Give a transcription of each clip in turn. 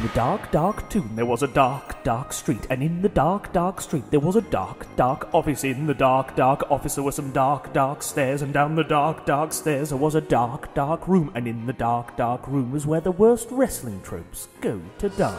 In the dark, dark tomb, there was a dark, dark street. And in the dark, dark street, there was a dark, dark office. In the dark, dark office, there were some dark, dark stairs. And down the dark, dark stairs, there was a dark, dark room. And in the dark, dark room is where the worst wrestling tropes go to die.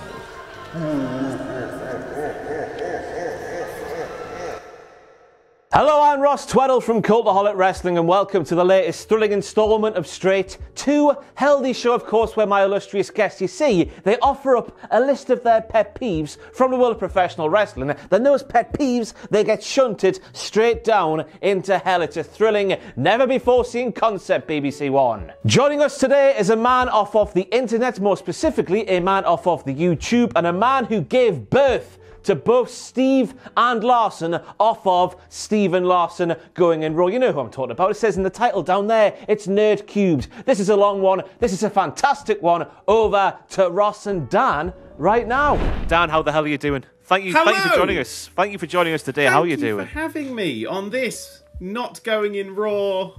Hello, I'm Ross Tweddle from Cultaholic Wrestling, and welcome to the latest thrilling installment of Straight to Hell, the show, of course, where my illustrious guests, you see, they offer up a list of their pet peeves from the world of professional wrestling. Then those pet peeves, they get shunted straight down into hell. It's a thrilling, never-before-seen concept, BBC One. Joining us today is a man off the internet, more specifically, a man off the YouTube, and a man who gave birth to both Steve and Larson off of Stephen Larson Going in Raw. You know who I'm talking about. It says in the title down there, it's Nerd Cubed. This is a long one. This is a fantastic one. Over to Ross and Dan right now. Dan, how the hell are you doing? Thank you for joining us. Thank you for joining us today. How are you doing? Thank you for having me on this Not Going in Raw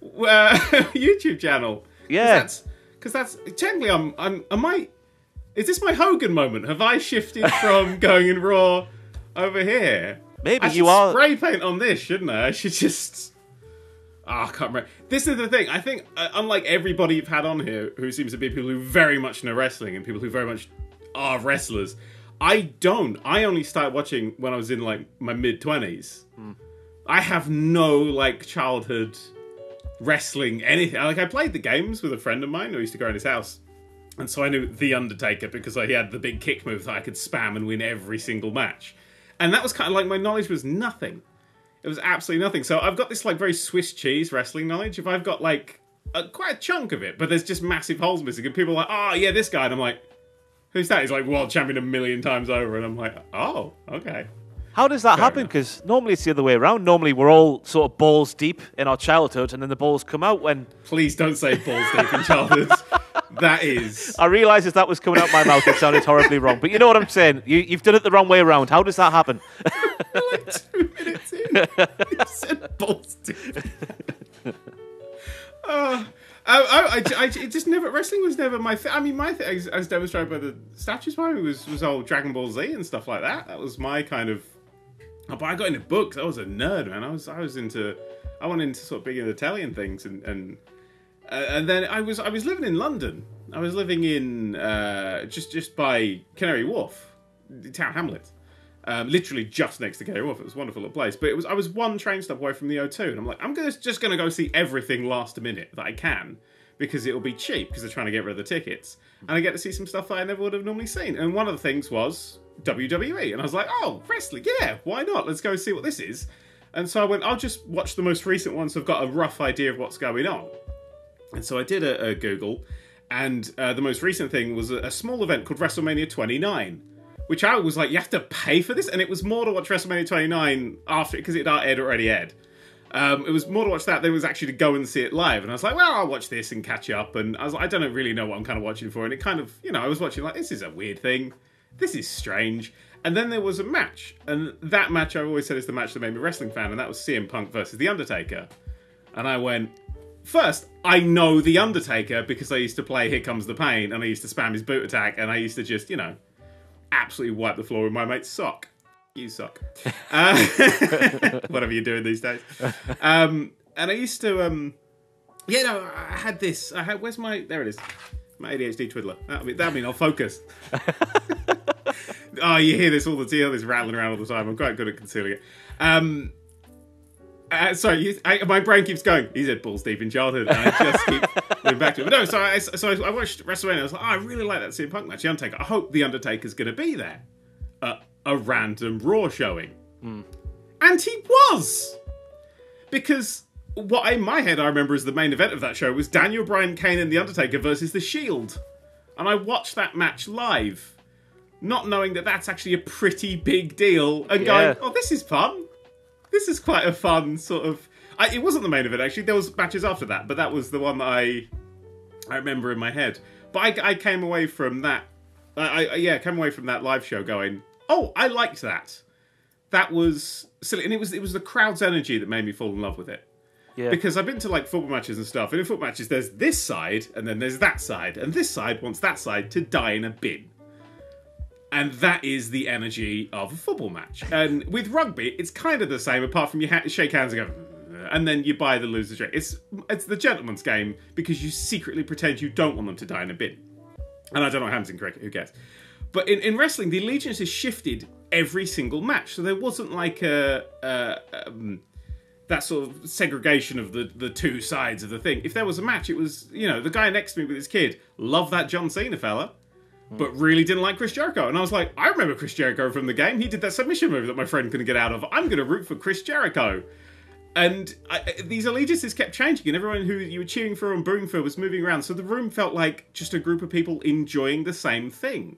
YouTube channel. Yeah. Because that's technically, I might... Is this my Hogan moment? Have I shifted from Going in Raw over here? Maybe you are. I should spray paint on this, shouldn't I? I should just... Ah, I can't remember. This is the thing. I think, unlike everybody you've had on here, who seems to be people who very much know wrestling and people who very much are wrestlers, I don't. I only started watching when I was in, like, my mid-20s. Mm. I have no, like, childhood wrestling anything. Like, I played the games with a friend of mine who used to go in his house. And so I knew The Undertaker because he had the big kick move that I could spam and win every single match. And that was kind of like, my knowledge was nothing. It was absolutely nothing. So I've got this like very Swiss cheese wrestling knowledge. If I've got like quite a chunk of it, but there's just massive holes missing. And people are like, oh yeah, this guy. And I'm like, who's that? He's like world champion a million times over. And I'm like, oh, okay. How does that happen? Because normally it's the other way around. Normally we're all sort of balls deep in our childhood and then the balls come out when... Please don't say balls deep in childhood. That is... I realised as that was coming out my mouth, it sounded horribly wrong. But you know what I'm saying? You've done it the wrong way around. How does that happen? We're like 2 minutes in. You said balls deep. It just never... Wrestling was never my thing. I mean, my thing, as demonstrated by the statues by me, was all Dragon Ball Z and stuff like that. That was my kind of... But I got into books. I was a nerd, man. I was into, I went into sort of big Italian things, and then I was living in London. I was living in just by Canary Wharf, the town hamlet, literally just next to Canary Wharf. It was a wonderful little place. But I was one train stop away from the O2, and I'm like, I'm just gonna go see everything last minute that I can, because it'll be cheap because they're trying to get rid of the tickets, and I get to see some stuff that I never would have normally seen. And one of the things was WWE, and I was like, oh, wrestling, yeah, why not? Let's go see what this is. And so I went, I'll just watch the most recent ones, so I've got a rough idea of what's going on. And so I did a Google, and the most recent thing was a small event called WrestleMania 29, which I was like, you have to pay for this? And it was more to watch WrestleMania 29 after it, because it had already aired. It was more to watch that than it was actually to go and see it live. And I was like, well, I'll watch this and catch up. And I was like, I don't really know what I'm kind of watching for. And it kind of, you know, I was watching like, this is a weird thing. This is strange. And then there was a match. And that match, I've always said, is the match that made me a wrestling fan. And that was CM Punk versus The Undertaker. And I went, first, I know The Undertaker because I used to play Here Comes the Pain. And I used to spam his boot attack. And I used to just, you know, absolutely wipe the floor with my mate's sock. You suck. Whatever you're doing these days. And I used to, yeah, no, I had this. Where's my, there it is. My ADHD twiddler. That'll mean I'll focus. Oh, you hear this all the time. This rattling around all the time. I'm quite good at concealing it. Sorry, my brain keeps going. He said balls deep in childhood, and I just keep going back to it. But no, so I watched WrestleMania. I was like, oh, I really like that CM Punk match. The Undertaker. I hope The Undertaker's going to be there at a random Raw showing. Mm. And he was! Because... what in my head I remember as the main event of that show was Daniel Bryan, Kane and The Undertaker versus The Shield. And I watched that match live, not knowing that that's actually a pretty big deal, and yeah, going, oh, this is fun. This is quite a fun sort of... it wasn't the main event, actually. There was matches after that, but that was the one that I remember in my head. But I came away from that... I came away from that live show going, oh, I liked that. That was silly. And it was the crowd's energy that made me fall in love with it. Yeah. Because I've been to like football matches and stuff, and in football matches there's this side, and then there's that side, and this side wants that side to die in a bin. And that is the energy of a football match. And with rugby, it's kind of the same, apart from you shake hands and go... and then you buy the loser's drink. It's the gentleman's game because you secretly pretend you don't want them to die in a bin. And I don't know what happens in cricket, who cares? But in wrestling, the allegiance has shifted every single match. So there wasn't like that sort of segregation of the two sides of the thing. If there was a match, it was, you know, the guy next to me with his kid loved that John Cena fella, but really didn't like Chris Jericho. And I was like, I remember Chris Jericho from the game. He did that submission move that my friend couldn't get out of. I'm going to root for Chris Jericho. And these allegiances kept changing, and everyone who you were cheering for and booing for was moving around. So the room felt like just a group of people enjoying the same thing,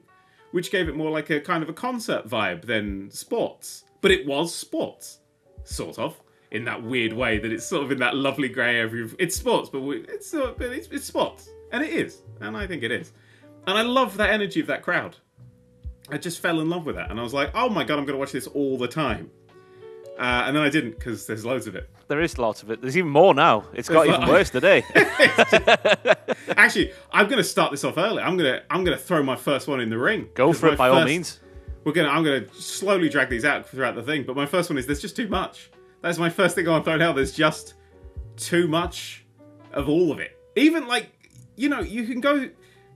which gave it more like a kind of a concert vibe than sports. But it was sports, sort of, in that weird way that it's sort of in that lovely grey area. It's sports, but it's sports. And it is. And I think it is. And I love that energy of that crowd. I just fell in love with that. And I was like, oh my God, I'm going to watch this all the time. And then I didn't, because there's loads of it. There is lots of it. There's even more now. It's got even worse today. Actually, I'm going to start this off early. I'm going to throw my first one in the ring. Go for it, by all means. I'm going to slowly drag these out throughout the thing. But my first one is there's just too much. That's my first thing I'm throwing out. There's just too much of all of it. Even like, you know, you can go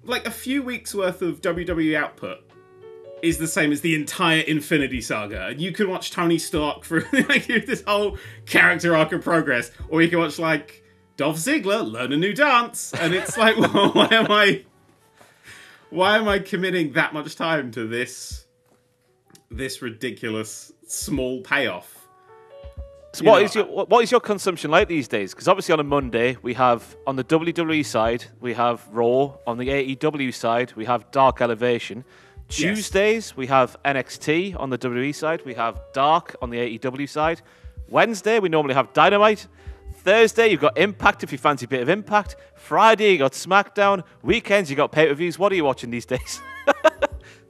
like a few weeks worth of WWE output is the same as the entire Infinity Saga. And you can watch Tony Stark through like, this whole character arc of progress, or you can watch like Dolph Ziggler learn a new dance. And it's like, well, why am I committing that much time to this ridiculous small payoff? So what is your consumption like these days? Because obviously on a Monday, we have, on the WWE side, we have Raw. On the AEW side, we have Dark Elevation. Tuesdays, yes, we have NXT on the WWE side. We have Dark on the AEW side. Wednesday, we normally have Dynamite. Thursday, you've got Impact if you fancy a bit of Impact. Friday, you got SmackDown. Weekends, you got pay-per-views. What are you watching these days?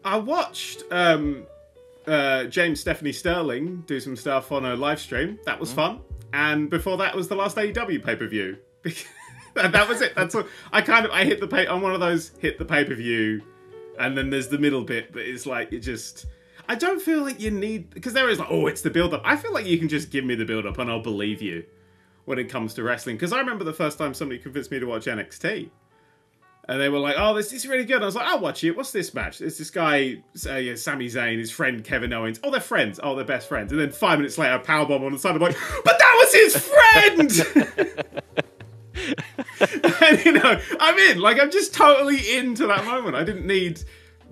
I watched James Stephanie Sterling do some stuff on a live stream. That was fun. And before that was the last AEW pay-per-view. That was it. That's all. I hit the pay. I'm one of those hit the pay-per-view. And then there's the middle bit that is like, it just... I don't feel like you need... Because there is like, oh, it's the build-up. I feel like you can just give me the build-up and I'll believe you when it comes to wrestling. Because I remember the first time somebody convinced me to watch NXT. And they were like, oh, this is really good. And I was like, I'll watch it. What's this match? It's this guy, Sami Zayn, his friend Kevin Owens. Oh, they're friends. Oh, they're best friends. And then 5 minutes later, a powerbomb on the side. I'm like, but that was his friend! And, you know, I'm in. Like, I'm just totally into that moment. I didn't need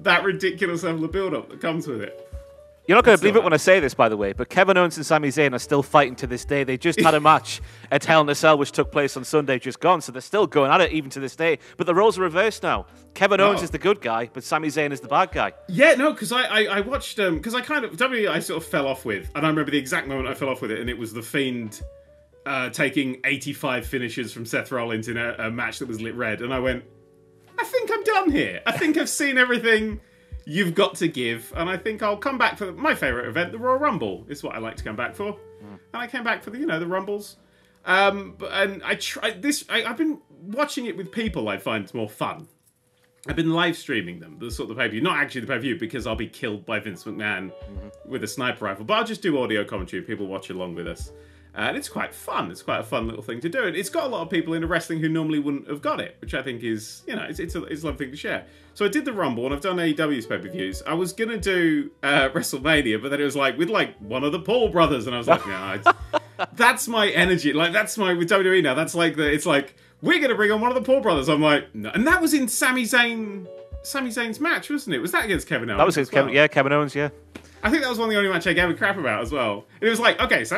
that ridiculous level of build-up that comes with it. You're not going to believe it when I say this, by the way, but Kevin Owens and Sami Zayn are still fighting to this day. They just had a match at Hell in a Cell, which took place on Sunday, just gone, so they're still going at it even to this day. But the roles are reversed now. Kevin Owens is the good guy, but Sami Zayn is the bad guy. Yeah, no, because I watched... Because I kind of... WWE I sort of fell off with, and I remember the exact moment I fell off with it, and it was The Fiend... taking 85 finishes from Seth Rollins in a match that was lit red. And I went, I think I'm done here. I think I've seen everything you've got to give. And I think I'll come back for my favourite event, the Royal Rumble, is what I like to come back for. And I came back for the, you know, the Rumbles. And I tried this. I've been watching it with people I find more fun. I've been live streaming them, the sort of pay-per-view. Not actually the pay-per-view, because I'll be killed by Vince McMahon with a sniper rifle. But I'll just do audio commentary and people watch along with us. And it's quite fun. It's quite a fun little thing to do. And it's got a lot of people into wrestling who normally wouldn't have got it, which I think is, you know, it's a lovely thing to share. So I did the Rumble, and I've done AEW's pay-per-views. I was going to do WrestleMania, but then it was like, with like one of the Paul brothers. And I was like, no, that's my energy. Like, that's my, with WWE now, that's like, it's like, we're going to bring on one of the Paul brothers. I'm like, no. And that was in Sami Zayn's match, wasn't it? Was that against Kevin Owens? That was against Kevin Owens, yeah. I think that was one of the only match I gave a crap about as well. And it was like, okay, he's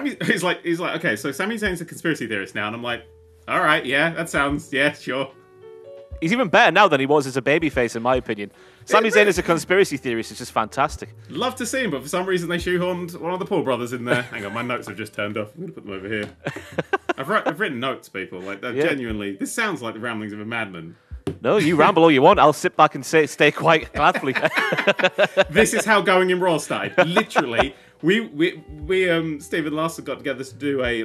like, okay, so Sami Zayn's a conspiracy theorist now, and I'm like, all right, yeah, that sounds, yeah, sure. He's even better now than he was as a babyface, in my opinion. Sami Zayn as a conspiracy theorist is just fantastic. Love to see him, but for some reason they shoehorned one of the Paul brothers in there. Hang on, my notes have just turned off. I'm gonna put them over here. I've written notes, people. Like, genuinely, this sounds like the ramblings of a madman. No, you ramble all you want. I'll sit back and stay quite gladly. This is how Going in Raw started. Literally, we Stephen Larson got together to do a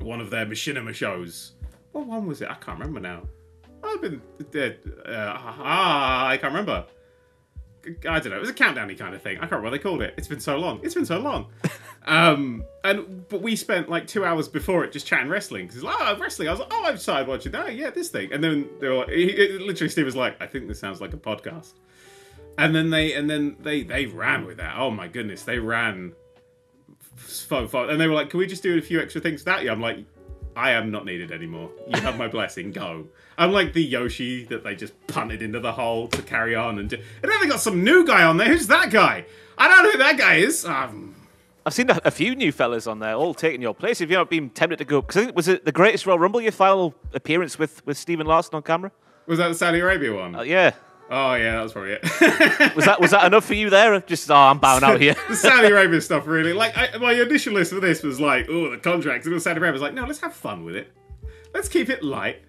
one of their machinima shows. What one was it? I can't remember now. I can't remember. I don't know, it was a countdowny kind of thing. I can't remember what they called it. It's been so long. But we spent like 2 hours before it just chatting wrestling. Because it's like, oh, wrestling. I was like, oh, I'm side watching. Oh, yeah, this thing. And then they were like, literally Steve was like, I think this sounds like a podcast. And then they ran with that. Oh my goodness, they ran so far. And they were like, can we just do a few extra things that? Yeah, I'm like, I am not needed anymore. You have my blessing. Go. I'm like the Yoshi that they just punted into the hole to carry on. And then they got some new guy on there. Who's that guy? I don't know who that guy is. I've seen a few new fellas on there, all taking your place. If you're not being tempted to go, because I think was it the Greatest Royal Rumble, your final appearance with Stephen Larson on camera? Was that the Saudi Arabia one? Yeah. Oh yeah, that was probably it. was that enough for you there? Just, oh, I'm bowing out here. The Saudi Arabia stuff, really. Like, my initial list for this was like, oh, the contracts. And it was Saudi Arabia. I was like, no, let's have fun with it. Let's keep it light.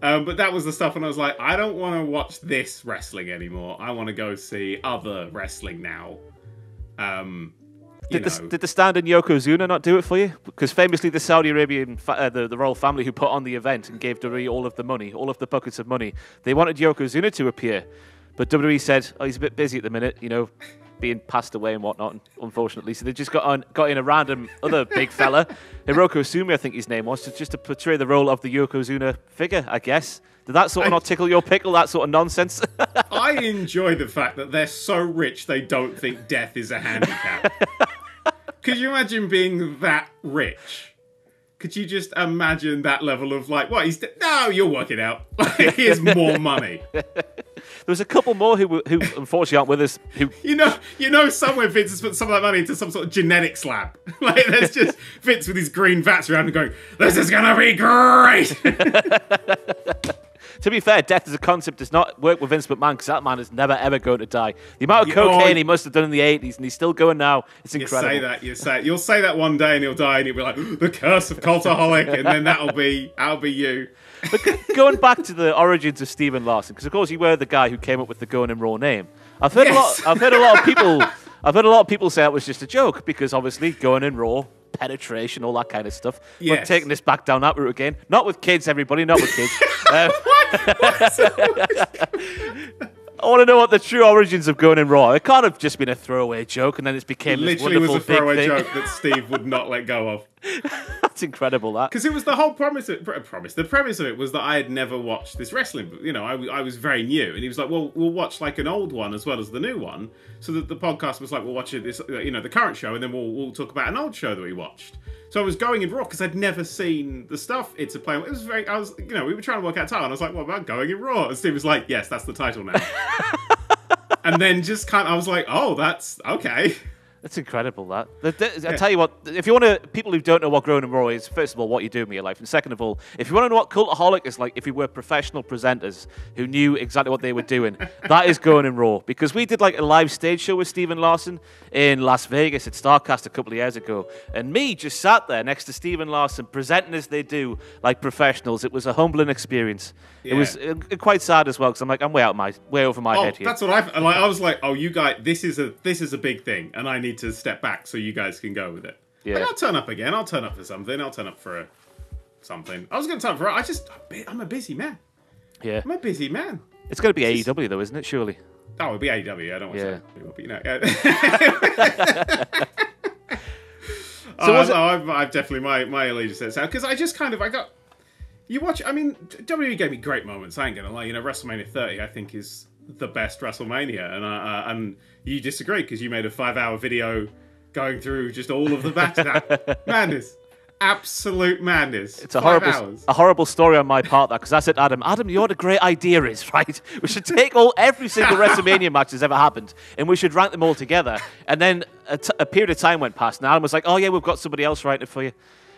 But that was the stuff, and I was like, I don't want to watch this wrestling anymore. I want to go see other wrestling now. Did the stand in Yokozuna not do it for you? Because famously, the Saudi Arabian, the royal family who put on the event and gave WWE all of the money, all of the buckets of money, they wanted Yokozuna to appear, but WWE said, "Oh, he's a bit busy at the minute, you know, being passed away and whatnot." Unfortunately, so they just got in a random other big fella, Hiroko Sumi, I think his name was, just to portray the role of the Yokozuna figure, I guess. Did that sort of not tickle your pickle, that sort of nonsense? I enjoy the fact that they're so rich they don't think death is a handicap. Could you imagine being that rich? Could you just imagine that level of like, what, he's... No, you're working out. Here's more money. There was a couple more who unfortunately aren't with us. Who... You know, somewhere Vince has put some of that money into some sort of genetics lab. Like, there's just Vince with his green vats around and going, this is going to be great. To be fair, death as a concept does not work with Vince McMahon, because that man is never, ever going to die. The amount of cocaine he must have done in the 80s, and he's still going now. It's incredible. You'll say that one day, and he'll die, and he'll be like, the curse of Cultaholic, and then that'll be you. But going back to the origins of Stephen Larson, because of course you were the guy who came up with the Going in Raw name. I've heard a lot of people say it was just a joke, because obviously Going in Raw, penetration, all that kind of stuff. Yes. But taking this back down that route again. Not with kids, everybody, not with kids. I want to know what the true origins of Going in Raw. It can't have just been a throwaway joke, and then it became this wonderful big thing. Literally was a throwaway joke that Steve would not let go of. That's incredible, that. Because it was the whole premise of it. The premise of it was that I had never watched this wrestling. You know, I was very new, and he was like, "Well, we'll watch like an old one as well as the new one." So that the podcast was like, "We'll watch this, you know, the current show, and then we'll talk about an old show that we watched." So I was Going in Raw because I'd never seen the stuff. It's a play. It was very. I was, you know, we were trying to work out title, and I was like, "What about Going in Raw?" And Steve was like, "Yes, that's the title now." And then just kind of, I was like, "Oh, that's okay." That's incredible, that. I tell you what, if you want to, people who don't know what Going in Raw is, first of all, what you do in your life, and second of all, if you want to know what Cultaholic is like, if you were professional presenters who knew exactly what they were doing, that is Going in Raw. Because we did like a live stage show with Stephen Larson in Las Vegas at StarCast a couple of years ago, and me just sat there next to Stephen Larson presenting as they do, like professionals. It was a humbling experience. Yeah. It was quite sad as well, because I'm like, I'm way over my head here. That's what I was like, oh, you guys, this is a big thing, and I need to step back so you guys can go with it. Yeah. Like, I'll turn up again. I'll turn up for something. I'll turn up for something. I was going to turn up for it. I'm a busy man. Yeah. I'm a busy man. It's going to be AEW though, isn't it? Surely. Oh, it'll be AEW. I don't want to say it, but you know. I've definitely my allegiance is out, because I just kind of I mean, WWE gave me great moments. I ain't gonna lie. You know, WrestleMania 30, I think, is the best WrestleMania, and you disagree because you made a 5-hour video going through just all of the matches. Madness, absolute madness. It's a horrible story on my part, because I said, Adam, you know what a great idea is, right? We should take every single WrestleMania match that's ever happened, and we should rank them all together. And then a period of time went past, and Adam was like, "Oh yeah, we've got somebody else writing it for you."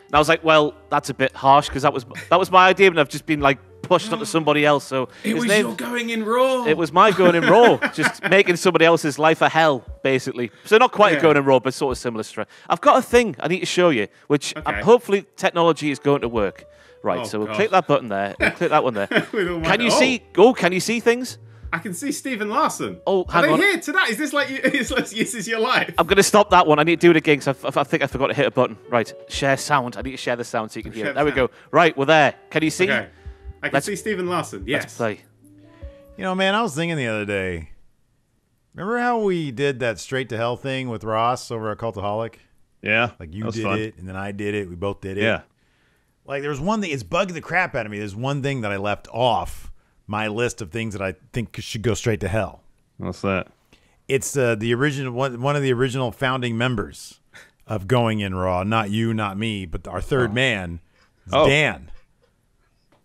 And I was like, "Well, that's a bit harsh, because that was my idea, and I've just been like." Pushed onto somebody else. So it was your Going in Raw. It was my Going in Raw, just making somebody else's life a hell, basically. So not quite a Going in Raw, but sort of similar. I've got a thing I need to show you, which hopefully technology is going to work. Right, so we'll click that button there. We'll click that one there. Can you see things? I can see Stephen Larson. Oh, hang on. Are they here tonight? Is this like this is your life? I'm going to stop that one. I need to do it again, because I think I forgot to hit a button. Right, share sound. I need to share the sound so you can hear it. There we go. Right, we're there. Can you see? Okay. I can see Stephen Larson, yes. Let's play. You know, man, I was thinking the other day, Remember how we did that straight to hell thing with Ross over at Cultaholic? Yeah. Like you did it, and then I did it. We both did it. Yeah. Like there's one thing, it's bugging the crap out of me. There's one thing that I left off my list of things that I think should go straight to hell. What's that? It's the original one of the original founding members of Going in Raw. Not you, not me, but our third man, Dan.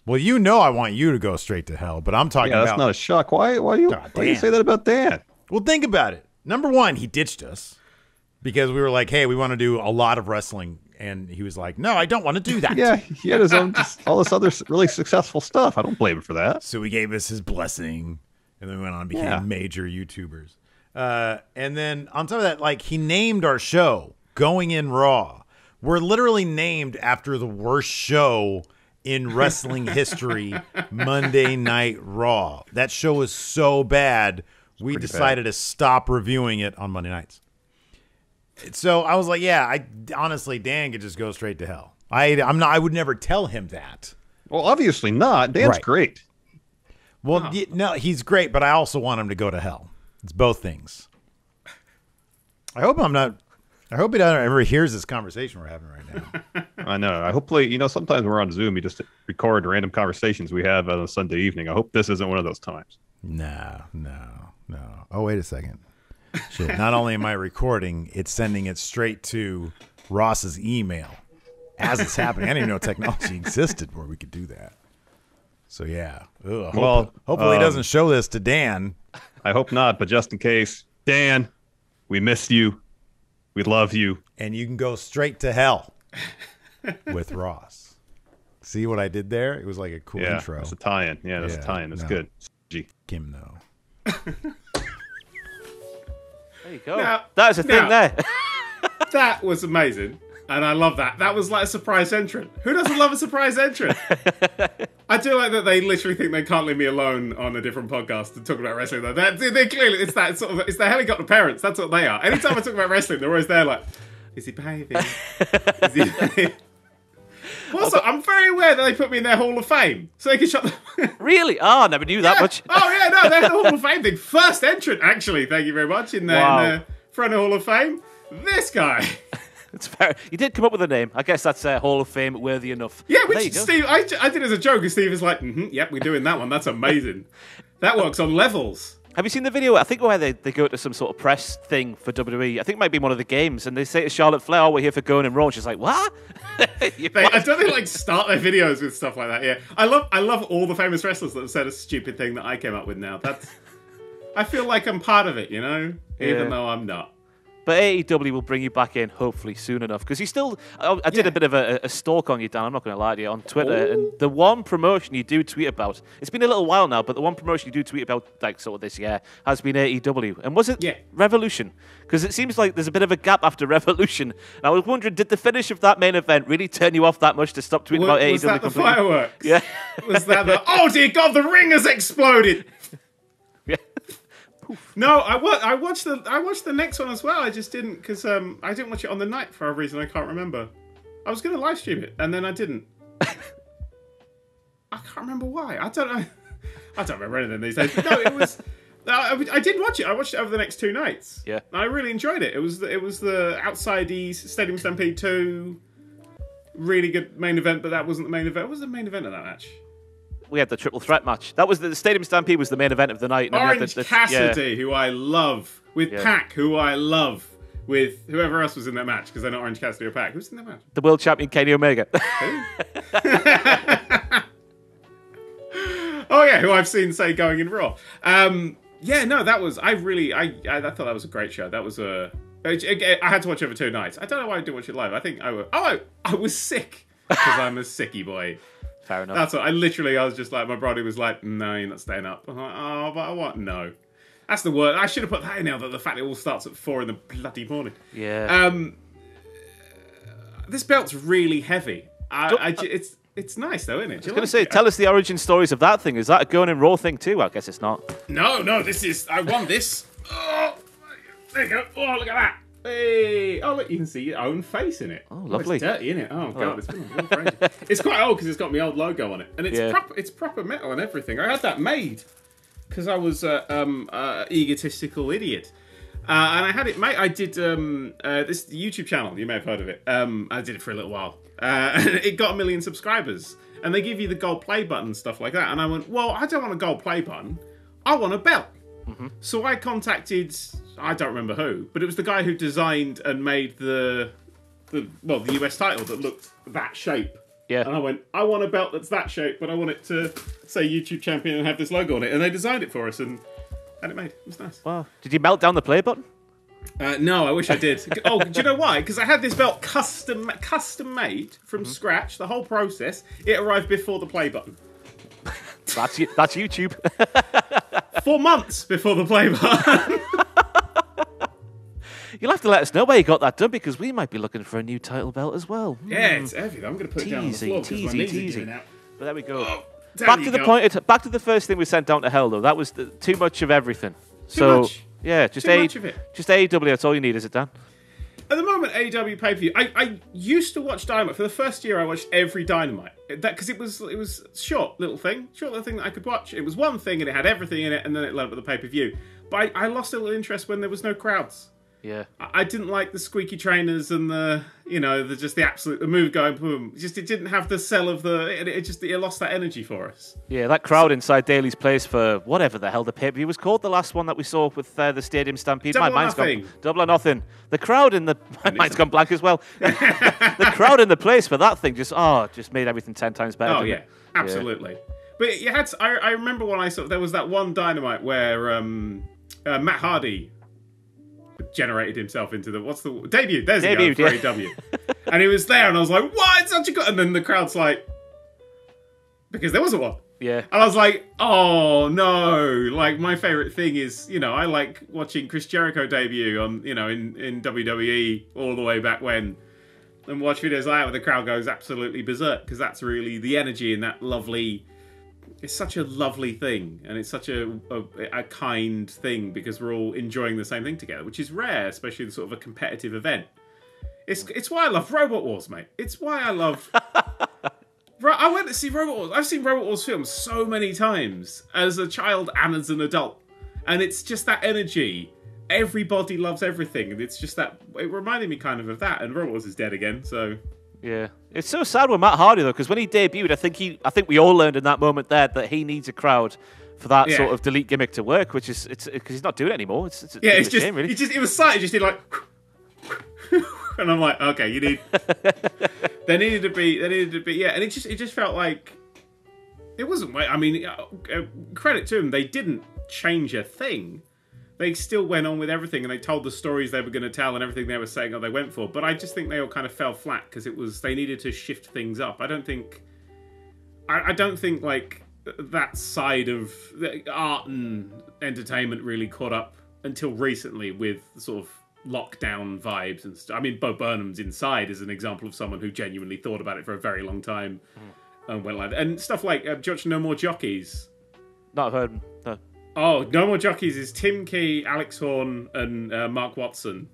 Well, you know I want you to go straight to hell, but I'm talking about... that's not a shock. Why do you say that about Dan? Well, think about it. Number one, he ditched us because we were like, hey, we want to do a lot of wrestling. And he was like, no, I don't want to do that. Yeah, he had his own, all this other really successful stuff. I don't blame him for that. So he gave us his blessing, and then we went on and became major YouTubers. And then on top of that, like he named our show Going in Raw. We're literally named after the worst show in wrestling history, Monday Night Raw. That show was so bad, we decided to stop reviewing it on Monday nights. So I was like, yeah, I honestly, Dan could just go straight to hell. I would never tell him that. Well, obviously not. Dan's great. Well, no, he's great, but I also want him to go to hell. It's both things. I hope I'm not. I hope he doesn't ever hears this conversation we're having right now. I know. I hopefully, you know, sometimes we're on Zoom, you just record random conversations we have on a Sunday evening. I hope this isn't one of those times. No, no, no. Oh, wait a second. Shit. Not only am I recording, it's sending it straight to Ross's email as it's happening. I didn't even know technology existed where we could do that. So, yeah. Ugh. Well, hopefully he doesn't show this to Dan. I hope not, but just in case, Dan, we miss you. We love you. And you can go straight to hell with Ross. See what I did there? It was like a cool intro. It's a tie-in. Yeah, that's a tie-in. That's good. G. Kim, though. There you go. Now, that was a thing there. That was amazing. And I love that. That was like a surprise entrant. Who doesn't love a surprise entrant? I do like that they literally think they can't leave me alone on a different podcast to talk about wrestling. Though they're clearly, it's that sort of, it's the helicopter parents. That's what they are. Anytime I talk about wrestling, they're always there like, is he behaving? Is he behaving? Also, I'm very aware that they put me in their Hall of Fame, so they can shut the... Really? Oh, I never knew that much. Oh, yeah, no, they're the Hall of Fame thing. First entrant, actually. Thank you very much. In the front of Hall of Fame, this guy... It's fair. You did come up with a name. I guess that's Hall of Fame worthy enough. Yeah, which Steve, I did as a joke, and Steve is like, "Yep, we're doing that one. That's amazing. That works on levels." Have you seen the video? I think where they go to some sort of press thing for WWE. I think it might be one of the games, and they say to Charlotte Flair, "Oh, we're here for Going in Raw." And she's like, "What?" I don't think like start their videos with stuff like that. Yeah, I love all the famous wrestlers that have said a stupid thing that I came up with. Now that's, I feel like I'm part of it, you know, even though I'm not. But AEW will bring you back in, hopefully, soon enough. Because you still... I did a bit of a stalk on you, Dan. I'm not going to lie to you, on Twitter. And the one promotion you do tweet about... It's been a little while now, but the one promotion you do tweet about, like, sort of this year, has been AEW. And was it Revolution? Because it seems like there's a bit of a gap after Revolution. And I was wondering, did the finish of that main event really turn you off that much to stop tweeting about AEW? Was that completely? The fireworks? Yeah. Was that the... Oh, dear God, the ring has exploded! No, I watched the next one as well. I just didn't because I didn't watch it on the night for a reason I can't remember. I was going to live stream it and then I didn't. I can't remember why. I don't know. I don't remember anything these days. But no, it was. I did watch it. I watched it over the next two nights. Yeah, I really enjoyed it. It was the outside East Stadium Stampede 2. Really good main event, but that wasn't the main event. What was the main event of that match? We had the triple threat match. That was the Stadium Stampede was the main event of the night. And Orange Cassidy, who I love, with PAC, who I love, with whoever else was in that match, because they're not Orange Cassidy or PAC. Who's in that match? The world champion Kenny Omega. Who? Oh yeah, who I've seen say Going in Raw. Yeah, no, that was I thought that was a great show. That was a I had to watch it over two nights. I don't know why I didn't watch it live. I think I was sick because I'm a sicky boy. Fair enough. That's what I was just like, my brother was like, no, you're not staying up. I'm like, oh, but I want, no. That's the word. I should have put that in there, that the fact it all starts at 4 in the bloody morning. Yeah. This belt's really heavy. It's nice, though, isn't it? I was going to say, tell us the origin stories of that thing. Is that a Going in Raw thing, too? Well, I guess it's not. No, this is, I won this. Oh, there you go. Oh, look at that. Hey. Oh, look, you can see your own face in it. Oh, lovely. It's dirty, isn't it? Oh, God, it's been crazy. It's quite old because it's got my old logo on it. And it's proper metal and everything. I had that made. because I was an egotistical idiot. And I had it, mate. I did this YouTube channel. You may have heard of it. I did it for a little while. It got 1 million subscribers. And they give you the gold play button and stuff like that. And I went, well, I don't want a gold play button. I want a belt. Mm-hmm. So I contacted, I don't remember who, but it was the guy who designed and made the US title that looked that shape. Yeah. And I went, I want a belt that's that shape, but I want it to say YouTube Champion and have this logo on it. And they designed it for us and had it made. It was nice. Wow. Did you melt down the play button? No, I wish I did. Oh, do you know why? Because I had this belt custom made from scratch, the whole process. It arrived before the play button. That's YouTube. 4 months before the play button. You'll have to let us know where you got that done, because we might be looking for a new title belt as well. Yeah, it's heavy. I'm going to put it down on the floor because my knees are giving out. But there we go. Oh, back to the first thing we sent down to hell, though. That was too much of everything. Too much. Yeah, just AEW. That's all you need, is it, Dan? At the moment, AEW pay-per-view. I used to watch Dynamite. For the first year, I watched every Dynamite. Because it was short little thing that I could watch. It was one thing, and it had everything in it, and then it led up to the pay-per-view. But I lost a little interest when there was no crowds. Yeah, I didn't like the squeaky trainers and the absolute move going boom. It didn't have the sell of it lost that energy for us. Yeah, that crowd inside Daly's Place for whatever the hell the pay per view was called, the last one that we saw with the Stadium Stampede. Double or Nothing. The crowd in the mine's gone blank as well. The crowd in the place for that thing just made everything 10 times better. Oh yeah, absolutely. Yeah. But you had to, I remember when I saw there was that one Dynamite where Matt Hardy generated himself into the debut. There's the guy for AEW, and he was there, and I was like, "What? It's such a good!" And then the crowd's like, because there wasn't one. Yeah, and I was like, "Oh no!" Like my favorite thing is, I like watching Chris Jericho debut on, in WWE all the way back when, and watch videos like that where the crowd goes absolutely berserk, because that's really the energy and that lovely. It's such a lovely thing, and it's such a kind thing, because we're all enjoying the same thing together, which is rare, especially in sort of a competitive event. It's why I love Robot Wars, mate. It's why I love... I went to see Robot Wars. I've seen Robot Wars films so many times as a child and as an adult, and it's just that energy. Everybody loves everything, and it's just that... It reminded me kind of that, and Robot Wars is dead again, so... Yeah, it's so sad with Matt Hardy though, because when he debuted, I think we all learned in that moment there that he needs a crowd for that sort of delete gimmick to work, which is because he's not doing it anymore. It's just shame, really. It was sad. He just did like, and I'm like, okay, you need. There needed to be, yeah, and it just felt like it wasn't. I mean, credit to him, they didn't change a thing. They still went on with everything, and they told the stories they were going to tell and everything they were saying that they went for. But I just think they all kind of fell flat because they needed to shift things up. I don't think like that side of art and entertainment really caught up until recently with sort of lockdown vibes and stuff. I mean, Bo Burnham's Inside is an example of someone who genuinely thought about it for a very long time and went like that. And stuff like No More Jockeys. Not heard. No. Oh, No More Jockeys is Tim Key, Alex Horn, and Mark Watson.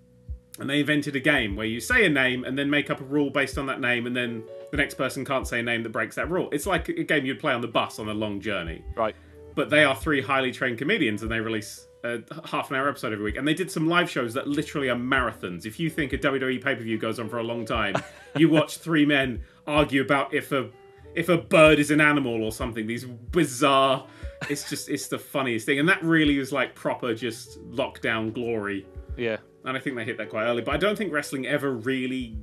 And they invented a game where you say a name and then make up a rule based on that name, and then the next person can't say a name that breaks that rule. It's like a game you'd play on the bus on a long journey. Right. But they are 3 highly trained comedians, and they release a half-an-hour episode every week. And they did some live shows that literally are marathons. If you think a WWE pay-per-view goes on for a long time, you watch 3 men argue about if a bird is an animal or something. These bizarre... It's the funniest thing, and that really is like proper just lockdown glory. Yeah, and I think they hit that quite early, but I don't think wrestling ever really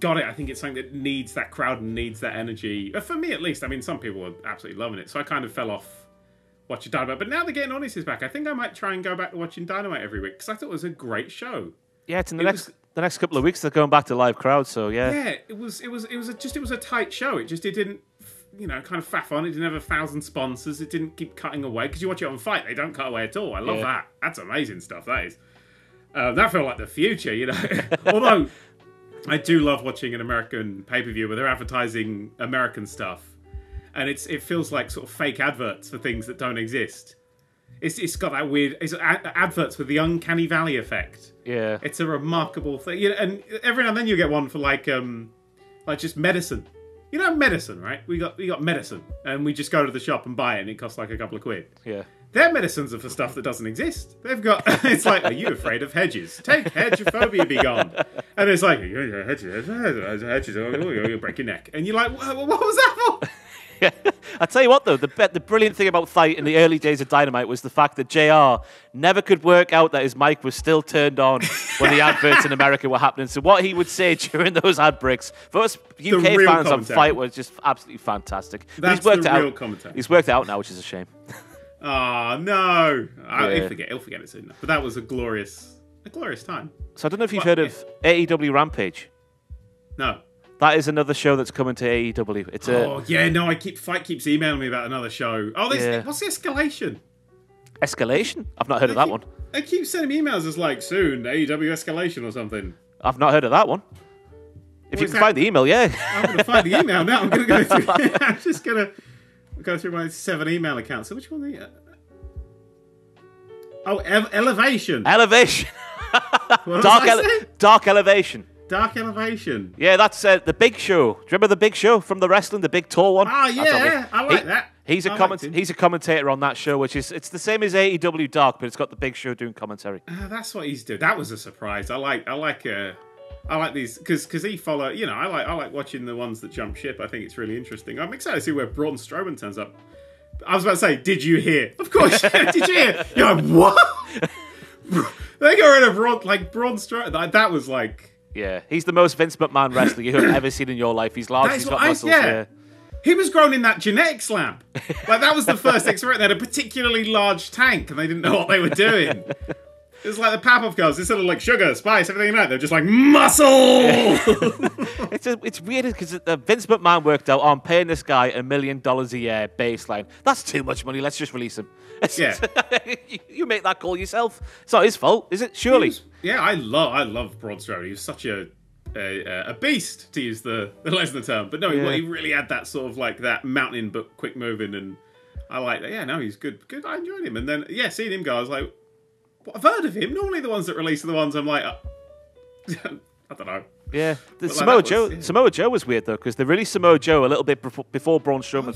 got it. I think it's something that needs that crowd and needs that energy. For me, at least. I mean, some people are absolutely loving it, so I kind of fell off watching Dynamite. But now they're getting Honest is back. I think I might try and go back to watching Dynamite every week because I thought it was a great show. Yeah, it's in the next couple of weeks. They're going back to live crowds, so yeah. Yeah, it was a tight show. It didn't. Kind of faff on. It didn't have 1,000 sponsors. It didn't keep cutting away. Because you watch it on Fight, they don't cut away at all. I love that. That's amazing stuff, that is. That felt like the future, Although, I do love watching an American pay-per-view where they're advertising American stuff. And it feels like sort of fake adverts for things that don't exist. It's got that weird... It's adverts with the uncanny valley effect. Yeah. It's a remarkable thing. And every now and then you get one for like just medicine. Medicine, right? We got medicine, and we just go to the shop and buy it, and it costs like a couple of quid. Yeah. Their medicines are for stuff that doesn't exist. They've got... It's like, are you afraid of hedges? Take hedgeophobia, be gone. And it's like, hedges, you'll break your neck. And you're like, what was that for? Yeah. I tell you what, though, the brilliant thing about Thite in the early days of Dynamite was the fact that JR never could work out that his mic was still turned on when the adverts in America were happening. So what he would say during those ad breaks, for us UK fans on Thite, was just absolutely fantastic. That's the real commentary. He's worked it out now, which is a shame. Oh, no. Yeah. He'll forget it soon enough. But that was a glorious time. So I don't know if you've heard of AEW Rampage. No. That is another show that's coming to AEW. It's Fight keeps emailing me about another show. Oh, what's the Escalation? Escalation? I've not heard of that one. They keep sending me emails as like, soon, AEW Escalation or something. I've not heard of that one. If you can find the email, yeah. I'm going to find the email now. I'm going to go through. I'm just going to go through my 7 email accounts. So which one? Elevation. Elevation. Dark Elevation. Dark Elevation. Yeah, that's the Big Show. Do you remember the Big Show from the wrestling, the big tall one? Oh, yeah, I like that. He's a commentator on that show, which is it's the same as AEW Dark, but it's got the Big Show doing commentary. That's what he's doing. That was a surprise. I like these because he follow. You know, I like watching the ones that jump ship. I think it's really interesting. I'm excited to see where Braun Strowman turns up. I was about to say, did you hear? Of course, did you hear? You're like, what? They got rid of Braun Strowman. That was like. Yeah, he's the most Vince McMahon wrestler you have ever seen in your life. He's large, he's got muscles. Yeah. He was grown in that genetics lab. Like, that was the first experiment. They had a particularly large tank, and they didn't know what they were doing. It was like the Pavlov girls. Instead of, like, sugar, spice, everything like that, they're just like, muscle! It's weird, because Vince McMahon worked out, I'm paying this guy $1 million a year baseline. That's too much money. Let's just release him. Yeah. You make that call yourself. It's not his fault, is it? Surely. Yeah, I love Braun Strowman. He was such a beast, to use the Lesnar term. But no, he really had that sort of like that mountain but quick moving, and I like that. Yeah, no, he's good. I enjoyed him. And then seeing him go, I was like, what, I've heard of him. Normally the ones that release are the ones I'm like, I don't know. Yeah, Samoa Joe was weird though, because they released Samoa Joe a little bit before Braun Strowman.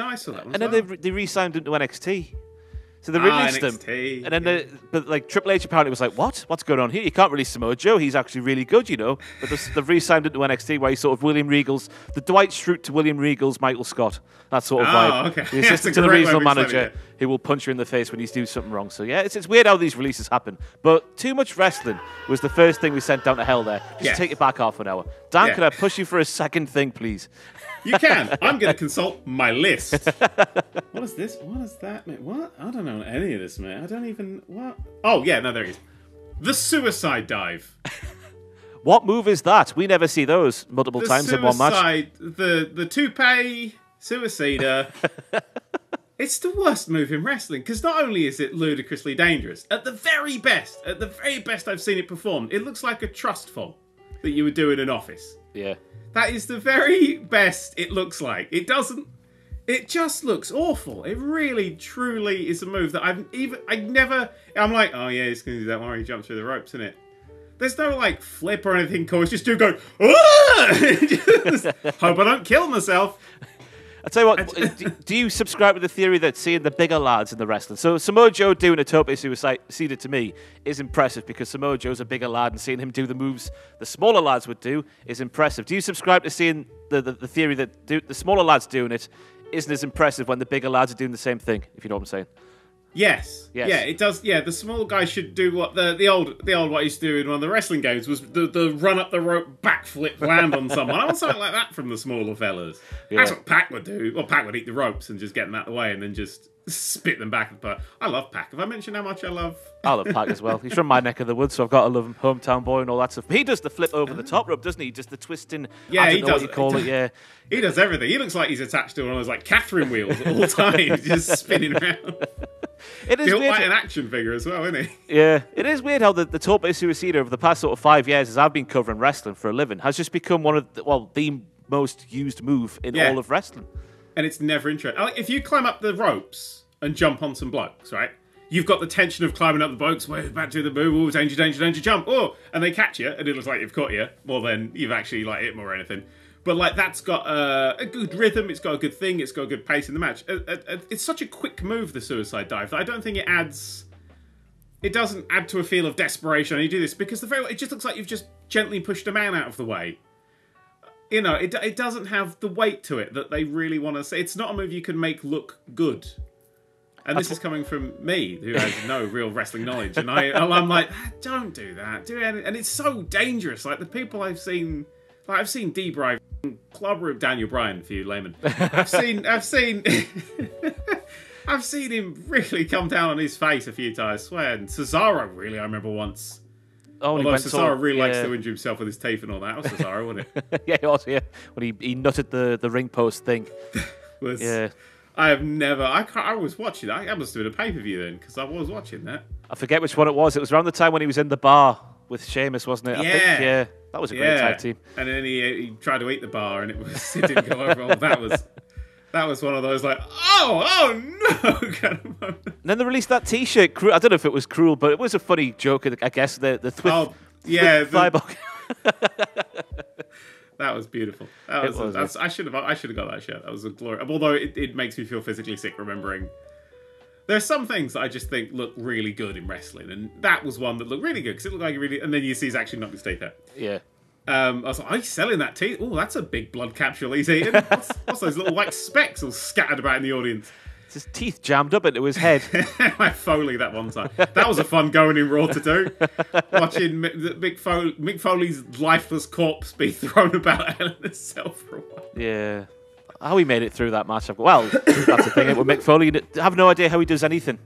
I saw that one. And then they re-signed him to NXT. So they released NXT, them, and then but like Triple H apparently was like, "What? What's going on here? You can't release Samoa Joe. He's actually really good, you know." But they've re-signed him to NXT, where he's sort of William Regal's, the Dwight Schrute to William Regal's Michael Scott, that sort of vibe. Okay. The assistant to the regional manager who will punch you in the face when he's doing something wrong. So yeah, it's weird how these releases happen. But too much wrestling was the first thing we sent down to hell there. Just take it back half an hour. Dan, could I push you for a second thing, please? You can. I'm going to consult my list. What is this? What is that, mate? What? I don't know any of this, mate. I don't even... What? Oh, yeah. No, there it is. The Suicide Dive. What move is that? We never see those multiple times in one match. The toupee suicider. It's the worst move in wrestling, because not only is it ludicrously dangerous, at the very best I've seen it performed, it looks like a trust fall that you would do in an office. Yeah. That is the very best it looks like. It doesn't... It just looks awful. It really, truly is a move that I never... I'm like, oh yeah, he's going to do that one where he jumps through the ropes, isn't it? There's no, like, flip or anything cool. It's just dude going, hope I don't kill myself. I tell you what, do you subscribe to the theory that seeing the bigger lads in the wrestling? So Samoa Joe doing a tope suicide to me is impressive, because Samoa Joe's a bigger lad, and seeing him do the moves the smaller lads would do is impressive. Do you subscribe to seeing the theory that the smaller lads doing it isn't as impressive when the bigger lads are doing the same thing, if you know what I'm saying? Yes. Yeah, it does. Yeah, the small guy should do what the old what he used to do in one of the wrestling games was the run up the rope, backflip, land on someone. I want something like that from the smaller fellas. Yeah. That's what Pac would do. Well, Pac would eat the ropes and just get them out of the way and then just spit them back. But I love Pac. Have I mentioned how much I love? I love Pac as well. He's from my neck of the woods, so I've got to love him. Hometown boy and all that stuff. He does the flip over the top rope, doesn't he? Just the twisting. Yeah, I don't know what you call it. Yeah, he does everything. He looks like he's attached to one of those like Catherine wheels all the time, just spinning around. It is weird. Like an action figure as well, isn't he? Yeah, it is weird how the tope suicida over the past sort of 5 years, as I've been covering wrestling for a living, has just become one of the most used move in all of wrestling. And it's never interesting. Like, if you climb up the ropes and jump on some blokes, right? You've got the tension of climbing up the blokes, we're about to do the move, danger, danger, danger, jump, and they catch you, and it looks like you've caught you more than you've actually like hit them or anything. But like that's got a good rhythm, it's got a good thing, it's got a good pace in the match. It's such a quick move, the suicide dive, that I don't think it adds... It doesn't add to a feel of desperation when you do this, because it just looks like you've just gently pushed a man out of the way. You know, it doesn't have the weight to it that they really want to say. It's not a move you can make look good. And this is coming from me, who has no real wrestling knowledge. And I'm like, don't do that. Do it. And it's so dangerous. Like, the people I've seen... Like, I've seen D-Bry clobber of Daniel Bryan, for you laymen. I've seen him really come down on his face a few times, I swear. And Cesaro, really, I remember once. Oh, although Cesaro really likes to injure himself with his teeth and all that. That was Cesaro, wasn't it? Yeah, it was, yeah. When he nutted the ring post thing. Yeah. I have never... I was watching that. I must have been a pay-per-view then, because I was watching that. I forget which one it was. It was around the time when he was in the bar with Sheamus, wasn't it? Yeah. I think, yeah. That was a great tag team. And then he tried to eat the bar, and it didn't go over. Well, that was one of those like, oh no! Kind of moment. And then they released that T-shirt. I don't know if it was cruel, but it was a funny joke. I guess the thigh box. That was beautiful. I should have got that shirt. That was a glory. Although it makes me feel physically sick remembering. There's some things that I just think look really good in wrestling, and that was one that looked really good because it looked like it really. And then you see he's actually knocked his teeth out. Yeah. I was like, "Are you selling that teeth? Oh, that's a big blood capsule he's eating. What's those little white specks all scattered about in the audience?" It's his teeth jammed up into his head. I Foley that one time. That was a fun Going in Raw to do. Watching Mick Foley's lifeless corpse be thrown about Hell in a Cell for a while. Yeah. How he made it through that match. Well, that's the thing. It would Mick Foley. I have no idea how he does anything.